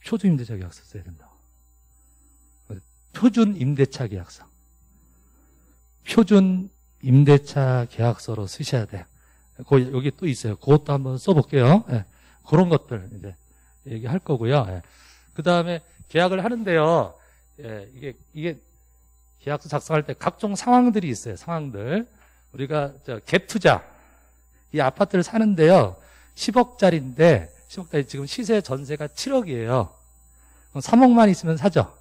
표준임대차 계약서 써야 된다고. 표준임대차 계약서. 표준임대차 계약서로 쓰셔야 돼. 여기 또 있어요. 그것도 한번 써볼게요. 예. 그런 것들 이제 얘기할 거고요. 예. 그 다음에 계약을 하는데요. 예, 이게 계약서 작성할 때 각종 상황들이 있어요. 상황들. 우리가 갭투자. 이 아파트를 사는데요. 10억짜리인데 10억짜리 지금 시세 전세가 7억이에요. 그럼 3억만 있으면 사죠.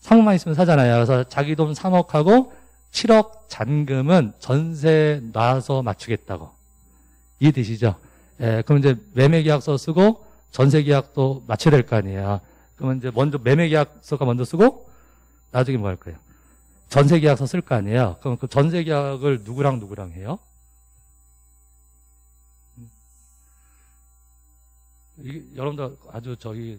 3억만 있으면 사잖아요. 그래서 자기 돈 3억하고 7억 잔금은 전세 놔서 맞추겠다고. 이해되시죠? 예, 그럼 이제 매매계약서 쓰고 전세계약도 맞춰야 될 거 아니야. 그러면 이제 먼저 매매계약서가 먼저 쓰고 나중에 뭐 할 거예요? 전세계약서 쓸 거 아니에요. 그럼 그 전세계약을 누구랑 누구랑 해요? 이게 여러분들 아주 저기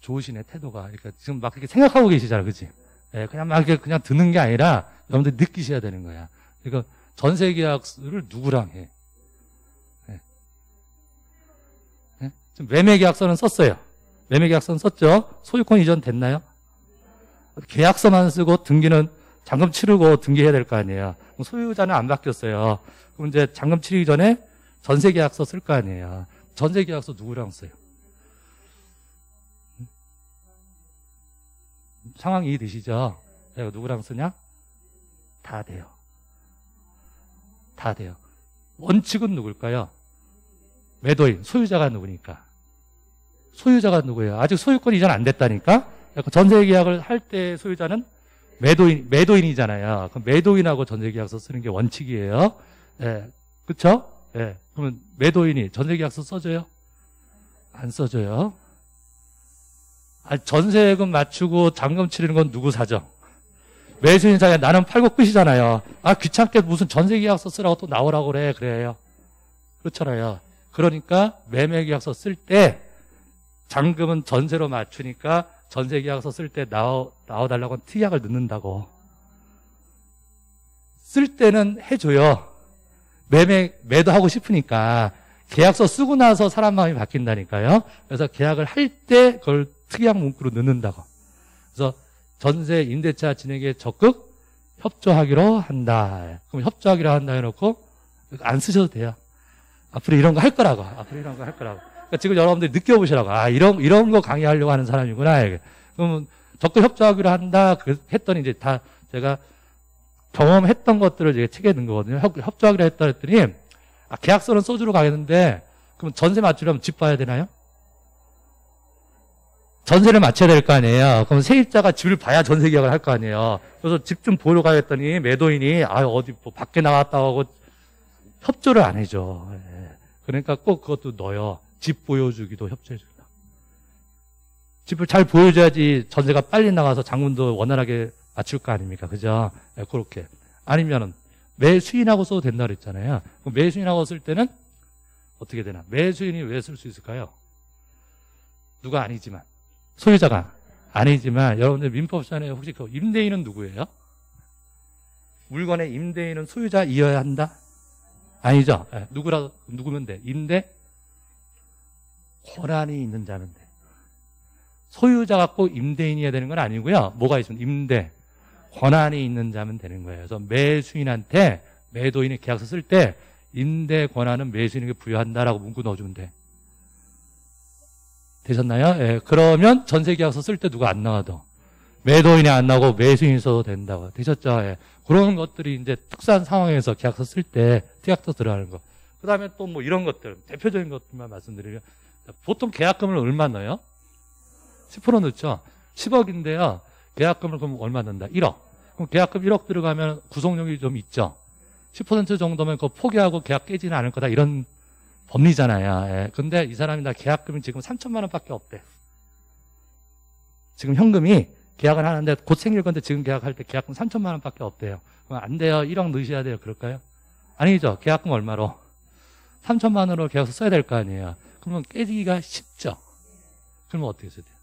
좋으시네, 태도가. 그러니까 지금 막 그렇게 생각하고 계시잖아, 그치? 예, 그냥 막 이렇게 그냥 드는 게 아니라 여러분들 느끼셔야 되는 거야. 그러니까 전세계약서를 누구랑 해? 예. 예? 지금 매매계약서는 썼어요. 매매계약서는 썼죠. 소유권 이전 됐나요? 계약서만 쓰고 등기는 잔금 치르고 등기해야 될 거 아니에요. 그럼 소유자는 안 바뀌었어요. 그럼 이제 잔금 치르기 전에 전세계약서 쓸 거 아니에요. 전세계약서 누구랑 써요? 상황이 이해되시죠? 내가 누구랑 쓰냐? 다 돼요. 다 돼요. 원칙은 누굴까요? 매도인, 소유자가 누구니까. 소유자가 누구예요? 아직 소유권 이전 안 됐다니까? 전세계약을 할 때 소유자는 매도인이잖아요. 그럼 매도인하고 전세계약서 쓰는 게 원칙이에요. 예, 그쵸? 예, 그러면 매도인이 전세계약서 써줘요? 안 써줘요. 아, 전세금 맞추고 잔금 치르는 건 누구 사정? 매수인사야. 나는 팔고 끝이잖아요. 아, 귀찮게 무슨 전세계약서 쓰라고 또 나오라고 그래. 그래요. 그렇잖아요. 그러니까 매매계약서 쓸 때 잔금은 전세로 맞추니까 전세계약서 쓸 때 나와달라고 특약을 넣는다고. 쓸 때는 해줘요. 매도하고 싶으니까. 계약서 쓰고 나서 사람 마음이 바뀐다니까요. 그래서 계약을 할 때 그걸 특약 문구로 넣는다고. 그래서 전세 임대차 진행에 적극 협조하기로 한다. 그럼 협조하기로 한다 해놓고 안 쓰셔도 돼요. 앞으로 이런 거 할 거라고. 앞으로 이런 거 할 거라고. 그러니까 지금 여러분들이 느껴보시라고. 아, 이런 거 강의하려고 하는 사람이구나. 그러면 적극 협조하기로 한다 했더니 이제 다 제가 경험했던 것들을 이제 책에 넣은 거거든요. 협조하기로 했다 했더니, 아, 계약서는 써주러 가겠는데 그럼 전세 맞추려면 집 봐야 되나요? 전세를 맞춰야 될 거 아니에요. 그럼 세입자가 집을 봐야 전세 계약을 할 거 아니에요. 그래서 집 좀 보러 가겠더니 매도인이, 아, 어디 뭐 밖에 나왔다고 하고 협조를 안 해줘. 그러니까 꼭 그것도 넣어요. 집 보여주기도 협조해준다. 집을 잘 보여줘야지 전세가 빨리 나가서 잔금도 원활하게 맞출 거 아닙니까? 그죠? 네, 그렇게. 아니면은 매수인하고 써도 된다 그랬잖아요. 그럼 매수인하고 쓸 때는 어떻게 되나? 매수인이 왜 쓸 수 있을까요? 누가 아니지만. 소유자가 아니지만, 여러분들 민법상에 혹시 그 임대인은 누구예요? 물건의 임대인은 소유자이어야 한다? 아니죠. 네, 누구면 돼. 임대 권한이 있는 자면 돼. 소유자가 꼭 임대인이어야 되는 건 아니고요. 뭐가 있으면 임대 권한이 있는 자면 되는 거예요. 그래서 매수인한테, 매도인이 계약서 쓸 때 임대 권한은 매수인에게 부여한다라고 문구 넣어주면 돼. 되셨나요? 예, 그러면 전세계약서 쓸 때 누가 안 나와도, 매도인이 안 나오고 매수인이 써도 된다고. 되셨죠? 예, 그런 것들이 이제 특수한 상황에서 계약서 쓸 때 특약도 들어가는 거. 그 다음에 또 뭐 이런 것들, 대표적인 것들만 말씀드리면, 보통 계약금을 얼마 넣어요? 10% 넣죠? 10억인데요. 계약금을 그럼 얼마 넣는다? 1억. 그럼 계약금 1억 들어가면 구속력이 좀 있죠? 10% 정도면 그거 포기하고 계약 깨지는 않을 거다. 이런 법리잖아요. 예. 근데 이 사람이 나 계약금이 지금 3천만 원밖에 없대. 지금 현금이 계약을 하는데 곧 생길 건데 지금 계약할 때 계약금 3천만 원밖에 없대요. 그럼 안 돼요. 1억 넣으셔야 돼요. 그럴까요? 아니죠. 계약금 얼마로? 3천만 원으로 계약서 써야 될 거 아니에요. 그러면 깨지기가 쉽죠. 그러면 어떻게 써야 돼요?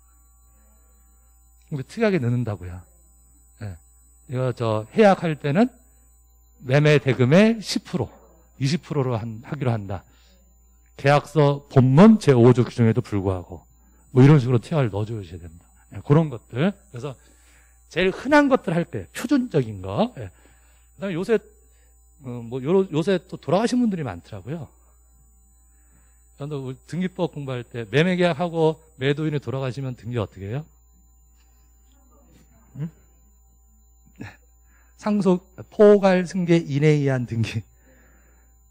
근데 특이하게 넣는다고요. 예. 이거 저 해약할 때는 매매 대금의 10%, 20%로 하기로 한다. 계약서 본문 제5조 규정에도 불구하고 뭐 이런 식으로 특약을 넣어주셔야 됩니다. 예, 그런 것들. 그래서 제일 흔한 것들 할 때 표준적인 거. 예. 그다음에 요새 요새 또 돌아가신 분들이 많더라고요. 저도 등기법 공부할 때 매매계약하고 매도인이 돌아가시면 등기 어떻게 해요? 응? 상속 포괄 승계 인에 의한 등기.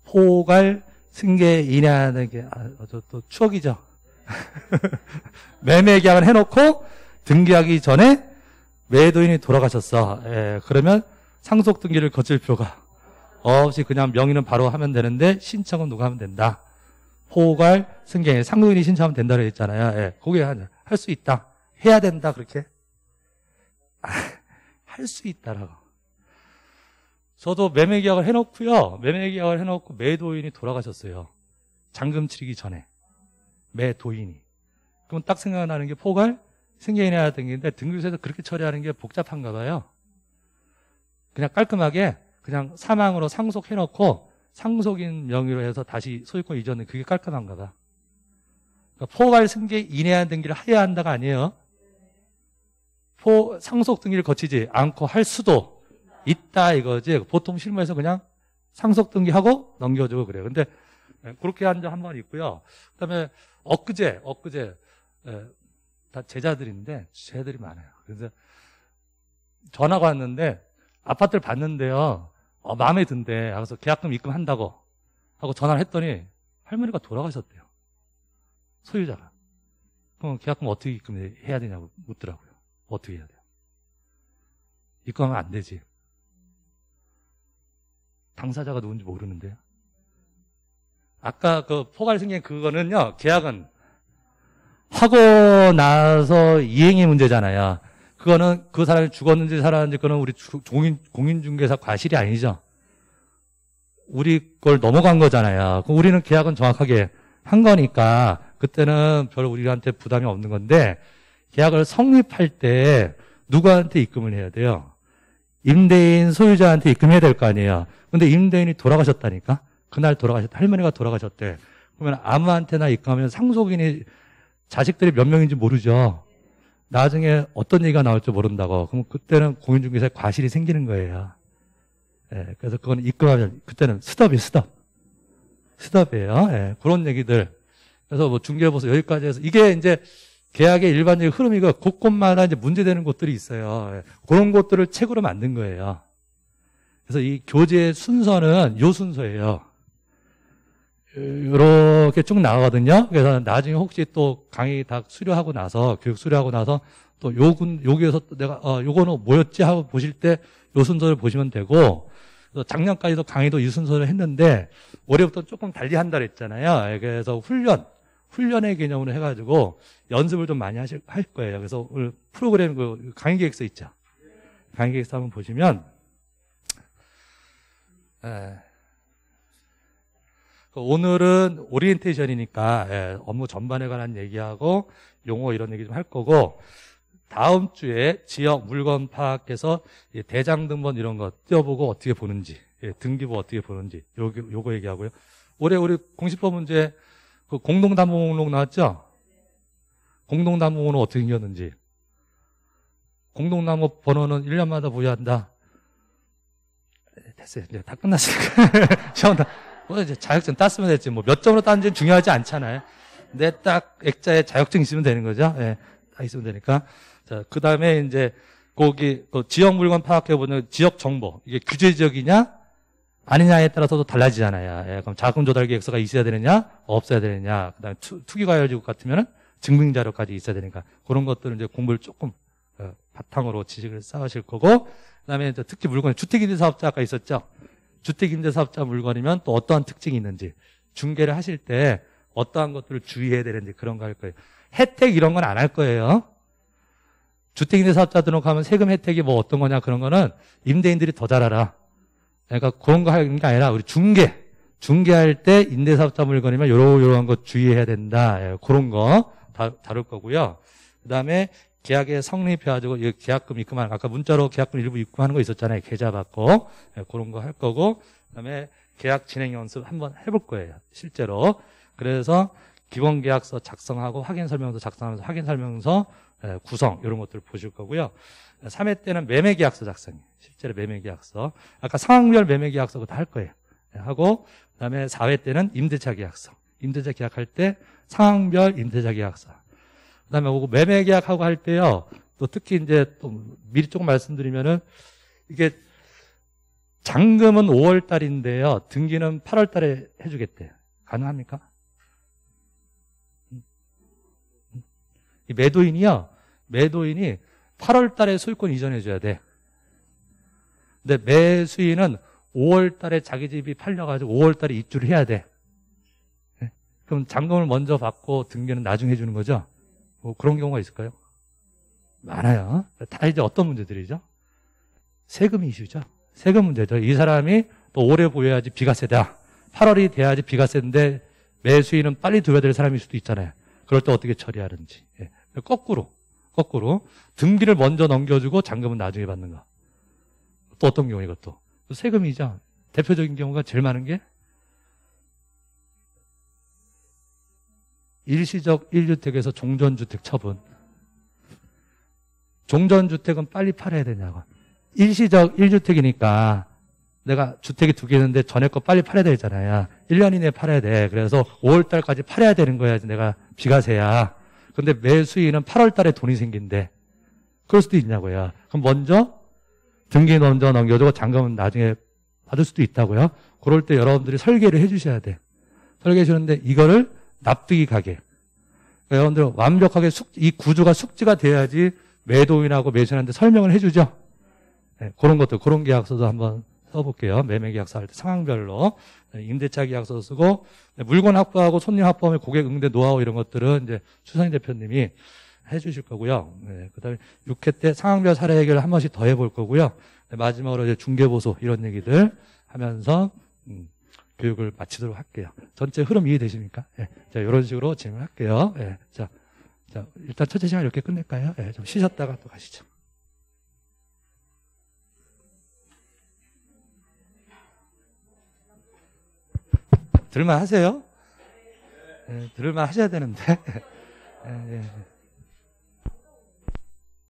포괄 승계 인하는 게, 아, 또 추억이죠. 매매 계약을 해놓고 등기하기 전에 매도인이 돌아가셨어. 예, 그러면 상속 등기를 거칠 필요가 없이 그냥 명의는 바로 하면 되는데 신청은 누가 하면 된다. 포괄, 승계, 상도인이 신청하면 된다고 했잖아요. 예. 그게 할 수 있다. 해야 된다, 그렇게. 할 수 있다라고. 저도 매매 계약을 해놓고요. 매매 계약을 해놓고 매도인이 돌아가셨어요. 잔금 치르기 전에. 매도인이. 그럼 딱 생각나는 게 포괄, 승계인이나 등기인데 등기소에서 그렇게 처리하는 게 복잡한가 봐요. 그냥 깔끔하게 그냥 사망으로 상속해놓고 상속인 명의로 해서 다시 소유권 이전은 그게 깔끔한가 봐. 그러니까 포괄 승계인에 대한 등기를 해야 한다가 아니에요. 상속 등기를 거치지 않고 할 수도 있다 이거지. 보통 실무에서 그냥 상속 등기하고 넘겨주고 그래요. 근데 그렇게 한 적 한 번 있고요. 그다음에 엊그제 다 제자들인데 제자들이 많아요. 그래서 전화가 왔는데 아파트를 봤는데요. 마음에 든대. 그래서 계약금 입금한다고 하고 전화를 했더니 할머니가 돌아가셨대요. 소유자가. 그럼 계약금 어떻게 입금해야 되냐고 묻더라고요. 어떻게 해야 돼요? 입금하면 안 되지. 당사자가 누군지 모르는데요. 아까 그 포괄 승계 그거는요. 계약은 하고 나서 이행의 문제잖아요. 그거는 그 사람이 죽었는지 살았는지 그거는 우리 공인중개사 과실이 아니죠. 우리 걸 넘어간 거잖아요. 그럼 우리는 계약은 정확하게 한 거니까 그때는 별로 우리한테 부담이 없는 건데 계약을 성립할 때 누구한테 입금을 해야 돼요? 임대인 소유자한테 입금해야 될 거 아니에요. 근데 임대인이 돌아가셨다니까? 그날 돌아가셨다. 할머니가 돌아가셨대. 그러면 아무한테나 입금하면 상속인이 자식들이 몇 명인지 모르죠. 나중에 어떤 얘기가 나올지 모른다고. 그럼 그때는 공인중개사의 과실이 생기는 거예요. 예, 그래서 그건 입금하면 그때는 스톱이에요, 스톱. 스톱이에요. 예, 그런 얘기들. 그래서 뭐 중개보수 여기까지 해서 이게 이제 계약의 일반적인 흐름이고 곳곳마다 이제 문제되는 곳들이 있어요. 예, 그런 곳들을 책으로 만든 거예요. 그래서 이 교재의 순서는 요 순서예요. 이렇게 쭉 나가거든요. 그래서 나중에 혹시 또 강의 다 수료하고 나서 교육 수료하고 나서 또 여기에서 내가 요거는 뭐였지 하고 보실 때 요 순서를 보시면 되고 작년까지도 강의도 이 순서를 했는데 올해부터 조금 달리 한다 그랬잖아요. 그래서 훈련의 개념으로 해가지고 연습을 좀 많이 할 거예요. 그래서 오늘 프로그램 그 강의 계획서 있죠. 강의 계획서 한번 보시면. 에. 오늘은 오리엔테이션이니까 업무 전반에 관한 얘기하고 용어 이런 얘기 좀 할 거고 다음 주에 지역 물건 파악해서 대장 등본 이런 거 띄워보고 어떻게 보는지 등기부 어떻게 보는지 요거 얘기하고요. 올해 우리 공시법 문제 그 공동담보목록 나왔죠? 공동담보목록 어떻게 생겼는지 공동담보 번호는 1년마다 보유한다. 됐어요. 이제 다 끝났으니까 시험 다. 이제 자격증 땄으면 됐지. 뭐 몇 점으로 땄는지는 중요하지 않잖아요. 근데 딱 액자에 자격증 있으면 되는 거죠. 예. 딱 있으면 되니까. 자, 그 다음에 이제 거기 그 지역 물건 파악해보는 지역 정보. 이게 규제 지역이냐? 아니냐에 따라서도 달라지잖아요. 예. 그럼 자금 조달 계획서가 있어야 되느냐? 없어야 되느냐? 그 다음에 투기과열지국 같으면은 증빙자료까지 있어야 되니까. 그런 것들은 이제 공부를 조금 바탕으로 지식을 쌓으실 거고. 그 다음에 특히 물건, 주택임대사업자 아까 있었죠? 주택임대사업자 물건이면 또 어떠한 특징이 있는지 중개를 하실 때 어떠한 것들을 주의해야 되는지 그런 거 할 거예요. 혜택 이런 건 안 할 거예요. 주택임대사업자 등록하면 세금 혜택이 뭐 어떤 거냐 그런 거는 임대인들이 더 잘 알아. 그러니까 그런 거 하는 게 아니라 우리 중개할 때 임대사업자 물건이면 요러한 거 주의해야 된다. 예, 그런 거 다 다룰 거고요. 그다음에 계약에 성립해가지고 계약금 입금하는 아까 문자로 계약금 일부 입금하는 거 있었잖아요. 계좌 받고 그런 거 할 거고 그다음에 계약 진행 연습 한번 해볼 거예요. 실제로. 그래서 기본 계약서 작성하고 확인 설명서 작성하면서 확인 설명서 구성 이런 것들을 보실 거고요. 3회 때는 매매 계약서 작성이에요. 실제로 매매 계약서. 아까 상황별 매매 계약서 다 할 거예요. 하고 그다음에 4회 때는 임대차 계약서. 임대차 계약할 때 상황별 임대차 계약서. 그 다음에 매매 계약하고 할 때요, 또 특히 이제 또 미리 조금 말씀드리면은 이게 잔금은 5월 달인데요, 등기는 8월 달에 해주겠대요. 가능합니까? 이 매도인이 8월 달에 소유권 이전해줘야 돼. 근데 매수인은 5월 달에 자기 집이 팔려가지고 5월 달에 입주를 해야 돼. 그럼 잔금을 먼저 받고 등기는 나중에 해주는 거죠? 뭐 그런 경우가 있을까요? 많아요. 다 이제 어떤 문제들이죠? 세금 이슈죠. 세금 문제죠. 이 사람이 또 오래 보여야지 비과세다. 8월이 돼야지 비과세인데 매수인은 빨리 들어야 될 사람일 수도 있잖아요. 그럴 때 어떻게 처리하는지. 예. 거꾸로 등기를 먼저 넘겨주고 잔금은 나중에 받는 거. 또 어떤 경우 이것도. 또 세금이죠. 대표적인 경우가 제일 많은 게 일시적 1주택에서 종전주택 처분. 종전주택은 빨리 팔아야 되냐고. 일시적 1주택이니까 내가 주택이 두 개 있는데 전에 거 빨리 팔아야 되잖아요. 1년 이내에 팔아야 돼. 그래서 5월달까지 팔아야 되는 거야지 내가 비과세야. 근데 매수인은 8월달에 돈이 생긴대. 그럴 수도 있냐고요. 그럼 먼저 등기 먼저 넘겨주고 잔금은 나중에 받을 수도 있다고요. 그럴 때 여러분들이 설계를 해주셔야 돼. 설계해 주는데 이거를 납득이 가게. 그러니까 여러분들 완벽하게 이 구조가 숙지가 돼야지 매도인하고 매수인한테 설명을 해주죠. 네, 그런 것도 그런 계약서도 한번 써볼게요. 매매계약서 할 때 상황별로 임대차 계약서 쓰고 물건 확보하고 손님 확보하면 고객 응대 노하우 이런 것들은 이제 추상희 대표님이 해주실 거고요. 네, 그다음에 6회 때 상황별 사례 해결을 한 번씩 더 해볼 거고요. 네, 마지막으로 이제 중개보수 이런 얘기들 하면서 교육을 마치도록 할게요. 전체 흐름 이해되십니까? 네, 자 이런 식으로 진행할게요. 네, 자 일단 첫째 시간 이렇게 끝낼까요? 네, 좀 쉬셨다가 또 가시죠. 들을만 하세요? 네, 들을만 하셔야 되는데. 네, 네.